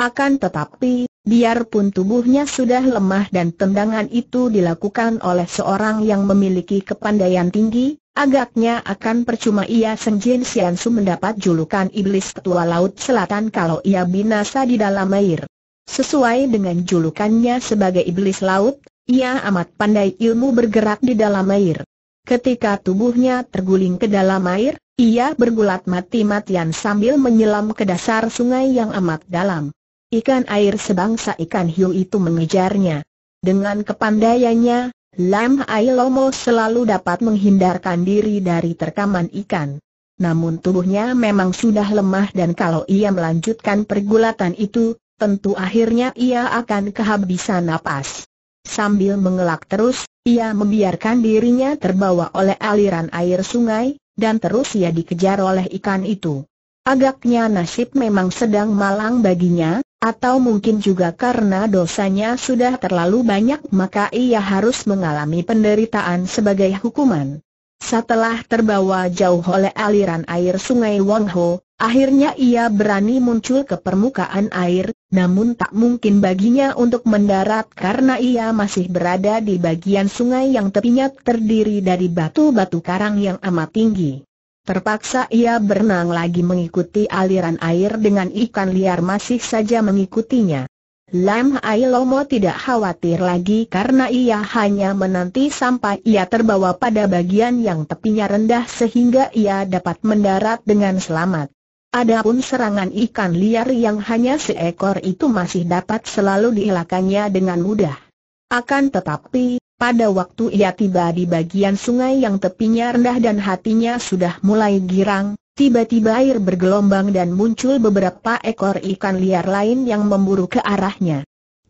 Akan tetapi, biarpun tubuhnya sudah lemah dan tendangan itu dilakukan oleh seorang yang memiliki kepandaian tinggi, agaknya akan percuma ia Seng Jin Sian Su mendapat julukan Iblis Ketua Laut Selatan kalau ia binasa di dalam air. Sesuai dengan julukannya sebagai Iblis Laut, ia amat pandai ilmu bergerak di dalam air. Ketika tubuhnya terguling ke dalam air, ia bergulat mati-matian sambil menyelam ke dasar sungai yang amat dalam. Ikan air sebangsa ikan hiu itu mengejarnya. Dengan kepandaiannya, Lam Ai Lomo selalu dapat menghindarkan diri dari terkaman ikan. Namun tubuhnya memang sudah lemah dan kalau ia melanjutkan pergulatan itu, tentu akhirnya ia akan kehabisan napas. Sambil mengelak terus, ia membiarkan dirinya terbawa oleh aliran air sungai, dan terus ia dikejar oleh ikan itu. Agaknya nasib memang sedang malang baginya, atau mungkin juga karena dosanya sudah terlalu banyak maka ia harus mengalami penderitaan sebagai hukuman. Setelah terbawa jauh oleh aliran air sungai Wong Ho, akhirnya ia berani muncul ke permukaan air, namun tak mungkin baginya untuk mendarat karena ia masih berada di bagian sungai yang tepinya terdiri dari batu-batu karang yang amat tinggi. Terpaksa ia berenang lagi mengikuti aliran air dengan ikan liar masih saja mengikutinya. Lam Ai Lomo tidak khawatir lagi karena ia hanya menanti sampai ia terbawa pada bagian yang tepinya rendah sehingga ia dapat mendarat dengan selamat. Adapun serangan ikan liar yang hanya seekor itu masih dapat selalu dielakkannya dengan mudah. Akan tetapi, pada waktu ia tiba di bagian sungai yang tepinya rendah dan hatinya sudah mulai girang, tiba-tiba air bergelombang dan muncul beberapa ekor ikan liar lain yang memburu ke arahnya.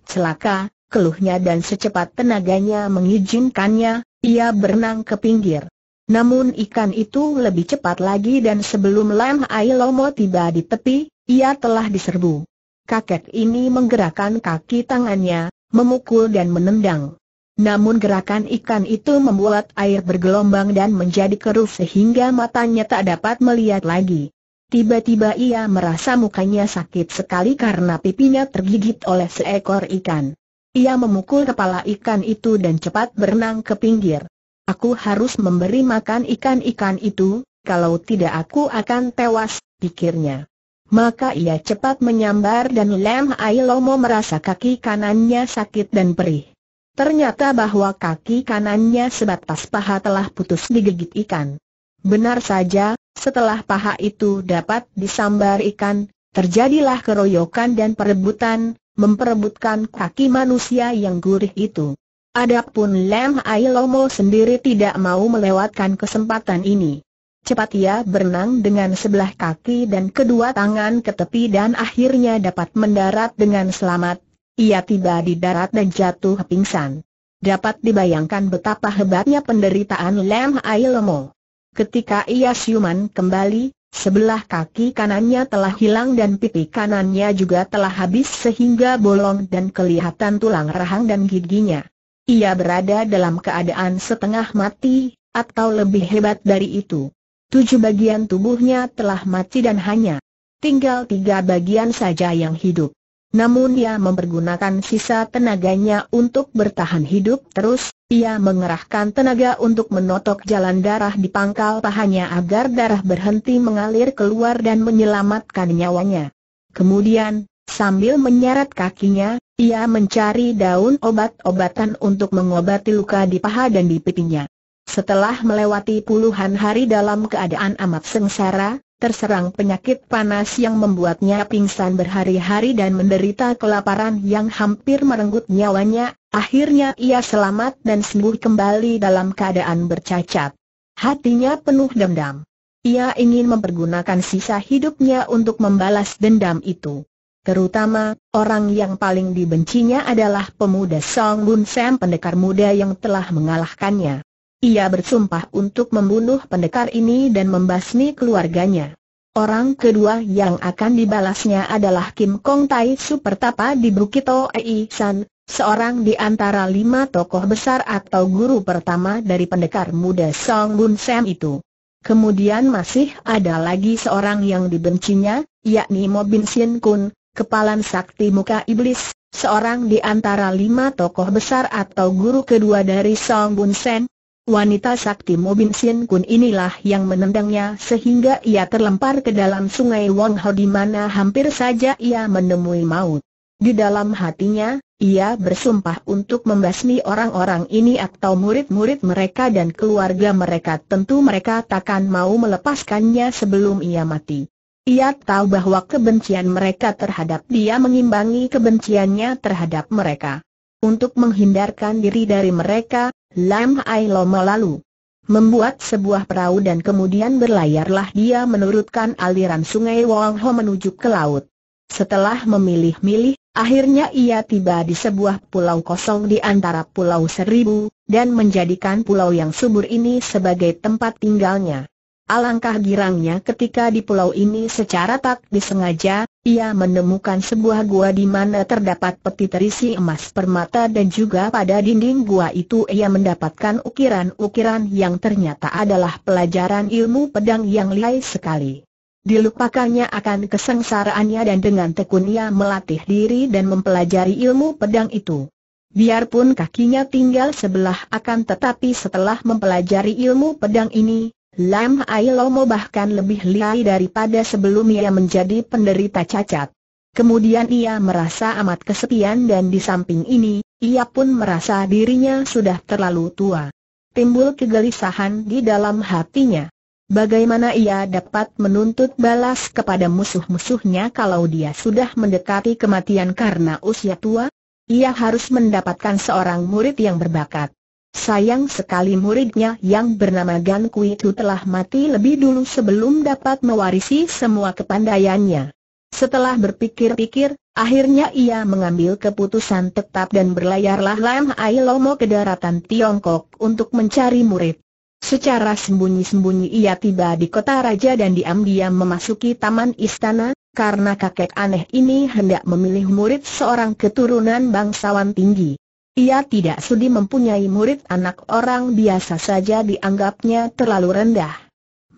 Celaka, keluhnya dan secepat tenaganya mengizinkannya, ia berenang ke pinggir. Namun ikan itu lebih cepat lagi dan sebelum Lam Ai Lomo tiba di tepi, ia telah diserbu. Kakek ini menggerakkan kaki tangannya, memukul dan menendang. Namun gerakan ikan itu membuat air bergelombang dan menjadi keruh sehingga matanya tak dapat melihat lagi. Tiba-tiba ia merasa mukanya sakit sekali karena pipinya tergigit oleh seekor ikan. Ia memukul kepala ikan itu dan cepat berenang ke pinggir. "Aku harus memberi makan ikan-ikan itu, kalau tidak aku akan tewas," pikirnya. Maka ia cepat menyambar dan Lam Ai Lomo merasa kaki kanannya sakit dan perih. Ternyata bahwa kaki kanannya sebatas paha telah putus digigit ikan. Benar saja, setelah paha itu dapat disambar ikan, terjadilah keroyokan dan perebutan, memperebutkan kaki manusia yang gurih itu. Adapun Lam Ai Lomo sendiri tidak mau melewatkan kesempatan ini. Cepat ia berenang dengan sebelah kaki dan kedua tangan ke tepi dan akhirnya dapat mendarat dengan selamat. Ia tiba di darat dan jatuh pingsan. Dapat dibayangkan betapa hebatnya penderitaan Lam Ai Lomo. Ketika ia siuman kembali, sebelah kaki kanannya telah hilang dan pipi kanannya juga telah habis sehingga bolong dan kelihatan tulang rahang dan giginya. Ia berada dalam keadaan setengah mati, atau lebih hebat dari itu. Tujuh bagian tubuhnya telah mati dan hanya tinggal tiga bagian saja yang hidup. Namun ia mempergunakan sisa tenaganya untuk bertahan hidup terus. Ia mengerahkan tenaga untuk menotok jalan darah di pangkal pahanya agar darah berhenti mengalir keluar dan menyelamatkan nyawanya. Kemudian, sambil menyeret kakinya, ia mencari daun obat-obatan untuk mengobati luka di paha dan di pipinya. Setelah melewati puluhan hari dalam keadaan amat sengsara, terserang penyakit panas yang membuatnya pingsan berhari-hari dan menderita kelaparan yang hampir merenggut nyawanya, akhirnya ia selamat dan sembuh kembali dalam keadaan bercacat. Hatinya penuh dendam. Ia ingin mempergunakan sisa hidupnya untuk membalas dendam itu. Terutama, orang yang paling dibencinya adalah pemuda Song Bun Sam, pendekar muda yang telah mengalahkannya. Ia bersumpah untuk membunuh pendekar ini dan membasmi keluarganya. Orang kedua yang akan dibalasnya adalah Kim Kong Tai Su Pertapa di Bukit Oei San, seorang di antara lima tokoh besar atau guru pertama dari pendekar muda Song Bun Sam itu. Kemudian masih ada lagi seorang yang dibencinya, yakni Mo Bin Sien Kun, kepalan sakti muka iblis, seorang di antara lima tokoh besar atau guru kedua dari Song Bun Sam. Wanita sakti Mo Bin Sien Kun inilah yang menendangnya sehingga ia terlempar ke dalam sungai Wong Ho, di mana hampir saja ia menemui maut. Di dalam hatinya, ia bersumpah untuk membasmi orang-orang ini atau murid-murid mereka dan keluarga mereka. Tentu mereka takkan mau melepaskannya sebelum ia mati. Ia tahu bahwa kebencian mereka terhadap dia mengimbangi kebenciannya terhadap mereka. Untuk menghindarkan diri dari mereka, Lam Hai Loma lalu membuat sebuah perahu dan kemudian berlayarlah dia menurutkan aliran sungai Wong Ho menuju ke laut. Setelah memilih-milih, akhirnya ia tiba di sebuah pulau kosong di antara pulau seribu, dan menjadikan pulau yang subur ini sebagai tempat tinggalnya. Alangkah girangnya ketika di pulau ini secara tak disengaja, ia menemukan sebuah gua di mana terdapat peti terisi emas permata, dan juga pada dinding gua itu ia mendapatkan ukiran-ukiran yang ternyata adalah pelajaran ilmu pedang yang lihai sekali. Dilupakannya akan kesengsaraannya dan dengan tekun ia melatih diri dan mempelajari ilmu pedang itu. Biarpun kakinya tinggal sebelah, akan tetapi setelah mempelajari ilmu pedang ini, Lam Hai Lomo bahkan lebih lihai daripada sebelum ia menjadi penderita cacat. Kemudian ia merasa amat kesepian dan di samping ini, ia pun merasa dirinya sudah terlalu tua. Timbul kegelisahan di dalam hatinya. Bagaimana ia dapat menuntut balas kepada musuh-musuhnya kalau dia sudah mendekati kematian karena usia tua? Ia harus mendapatkan seorang murid yang berbakat. Sayang sekali muridnya yang bernama Gan Kui itu telah mati lebih dulu sebelum dapat mewarisi semua kepandaiannya. Setelah berpikir-pikir, akhirnya ia mengambil keputusan tetap dan berlayarlah Lam Hai Lomo ke daratan Tiongkok untuk mencari murid. Secara sembunyi-sembunyi ia tiba di kota raja dan diam-diam memasuki taman istana, karena kakek aneh ini hendak memilih murid seorang keturunan bangsawan tinggi. Ia tidak sudi mempunyai murid anak orang biasa saja, dianggapnya terlalu rendah.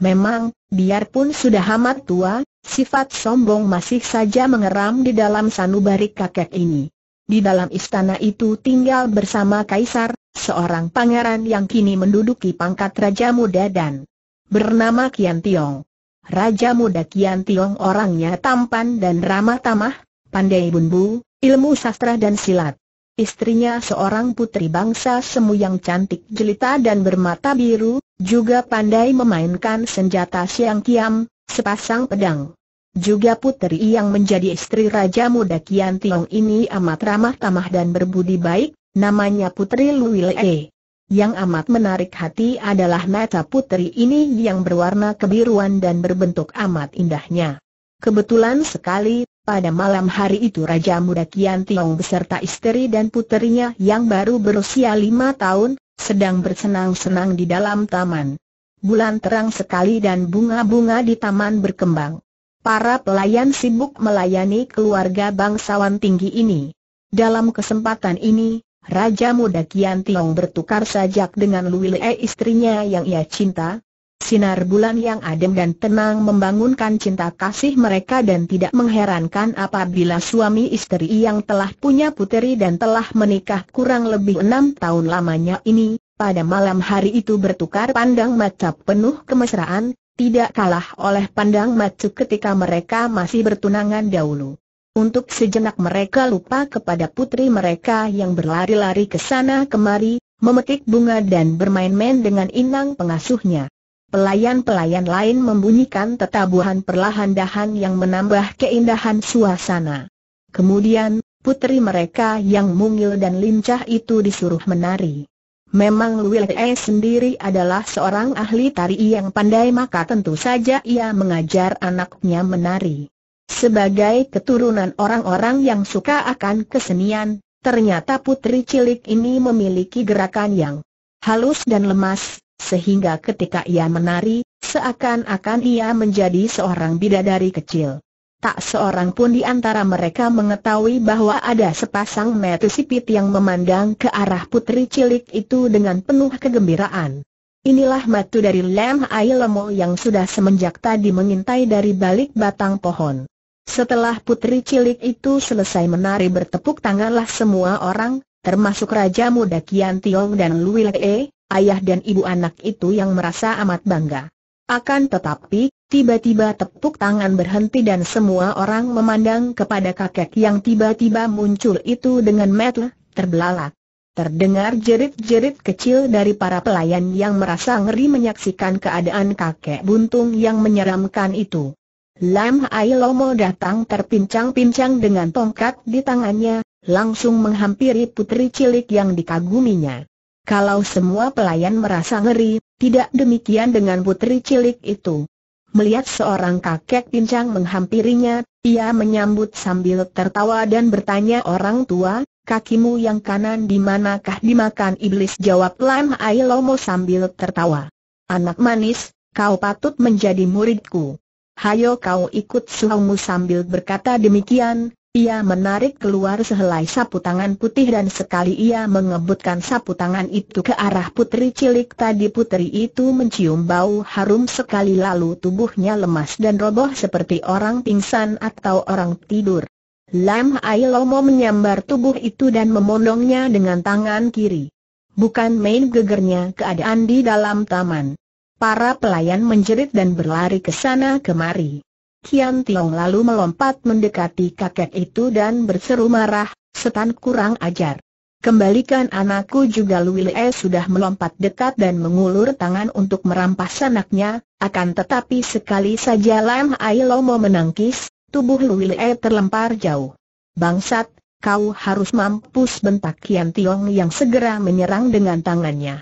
Memang, biarpun sudah amat tua, sifat sombong masih saja mengeram di dalam sanubari kakek ini. Di dalam istana itu tinggal bersama Kaisar, seorang pangeran yang kini menduduki pangkat Raja Muda dan bernama Qian Tiong. Raja Muda Qian Tiong orangnya tampan dan ramah tamah, pandai bunbu, ilmu sastra dan silat. Istrinya seorang putri bangsa Semu yang cantik jelita dan bermata biru, juga pandai memainkan senjata Siang Kiam, sepasang pedang. Juga putri yang menjadi istri Raja Muda Qian Tiong ini amat ramah tamah dan berbudi baik, namanya Putri Lui Lee. Yang amat menarik hati adalah mata putri ini yang berwarna kebiruan dan berbentuk amat indahnya. Kebetulan sekali, pada malam hari itu Raja Muda Qian Tiong beserta istri dan puterinya yang baru berusia lima tahun, sedang bersenang-senang di dalam taman. Bulan terang sekali dan bunga-bunga di taman berkembang. Para pelayan sibuk melayani keluarga bangsawan tinggi ini. Dalam kesempatan ini, Raja muda Kian Tiong bertukar sajak dengan Lui Lee, istrinya yang ia cinta. Sinar bulan yang adem dan tenang membangunkan cinta kasih mereka dan tidak mengherankan apabila suami istri yang telah punya puteri dan telah menikah kurang lebih enam tahun lamanya ini, pada malam hari itu bertukar pandang mata penuh kemesraan, tidak kalah oleh pandang mata ketika mereka masih bertunangan dahulu. Untuk sejenak mereka lupa kepada putri mereka yang berlari-lari ke sana kemari, memetik bunga dan bermain-main dengan inang pengasuhnya. Pelayan-pelayan lain membunyikan tetabuhan perlahan-lahan yang menambah keindahan suasana. Kemudian, putri mereka yang mungil dan lincah itu disuruh menari. Memang Lui Lee sendiri adalah seorang ahli tari yang pandai, maka tentu saja ia mengajar anaknya menari. Sebagai keturunan orang-orang yang suka akan kesenian, ternyata putri cilik ini memiliki gerakan yang halus dan lemas, sehingga ketika ia menari, seakan-akan ia menjadi seorang bidadari kecil. Tak seorang pun di antara mereka mengetahui bahwa ada sepasang mata sipit yang memandang ke arah putri cilik itu dengan penuh kegembiraan. Inilah mata dari Lam Ai Lemo yang sudah semenjak tadi mengintai dari balik batang pohon. Setelah putri cilik itu selesai menari, bertepuk tanganlah semua orang, termasuk Raja Muda Kian Tiong dan Lui Lee, ayah dan ibu anak itu yang merasa amat bangga. Akan tetapi, tiba-tiba tepuk tangan berhenti dan semua orang memandang kepada kakek yang tiba-tiba muncul itu dengan mata terbelalak. Terdengar jerit-jerit kecil dari para pelayan yang merasa ngeri menyaksikan keadaan kakek buntung yang menyeramkan itu. Lam Ai Lemo datang terpincang-pincang dengan tongkat di tangannya, langsung menghampiri putri cilik yang dikaguminya. Kalau semua pelayan merasa ngeri, tidak demikian dengan putri cilik itu. Melihat seorang kakek pincang menghampirinya, ia menyambut sambil tertawa dan bertanya, "Orang tua, kakimu yang kanan di manakah dimakan iblis?" Jawab Lam Ai Lemo sambil tertawa. "Anak manis, kau patut menjadi muridku. Hayo kau ikut suhumu." Sambil berkata demikian, ia menarik keluar sehelai sapu tangan putih dan sekali ia mengebutkan sapu tangan itu ke arah putri cilik tadi, putri itu mencium bau harum sekali lalu tubuhnya lemas dan roboh seperti orang pingsan atau orang tidur. Lam Ai Lemo menyambar tubuh itu dan memondongnya dengan tangan kiri. Bukan main gegernya keadaan di dalam taman. Para pelayan menjerit dan berlari ke sana kemari. Kian Tiong lalu melompat mendekati kakek itu dan berseru marah, "Setan kurang ajar. Kembalikan anakku!" Juga Lui Lee sudah melompat dekat dan mengulur tangan untuk merampas anaknya. Akan tetapi sekali saja Lam Ai Lemo menangkis, tubuh Lui Lee terlempar jauh. "Bangsat, kau harus mampus!" bentak Kian Tiong yang segera menyerang dengan tangannya.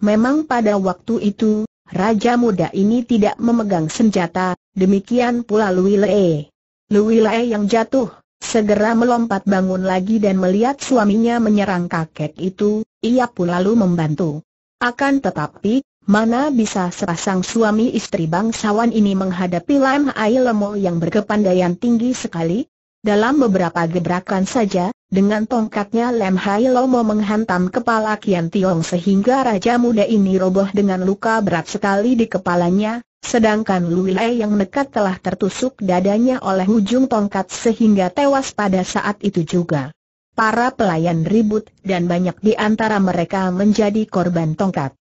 Memang pada waktu itu, raja muda ini tidak memegang senjata, demikian pula Lui Lee. Lui Lee yang jatuh, segera melompat bangun lagi dan melihat suaminya menyerang kakek itu, ia pun lalu membantu. Akan tetapi, mana bisa sepasang suami istri bangsawan ini menghadapi Lam Ai Lemo yang berkepandaian tinggi sekali? Dalam beberapa gebrakan saja, dengan tongkatnya Lam Ai Lemo menghantam kepala Kian Tiong sehingga raja muda ini roboh dengan luka berat sekali di kepalanya, sedangkan Lui Lee yang dekat telah tertusuk dadanya oleh ujung tongkat sehingga tewas pada saat itu juga. Para pelayan ribut dan banyak di antara mereka menjadi korban tongkat.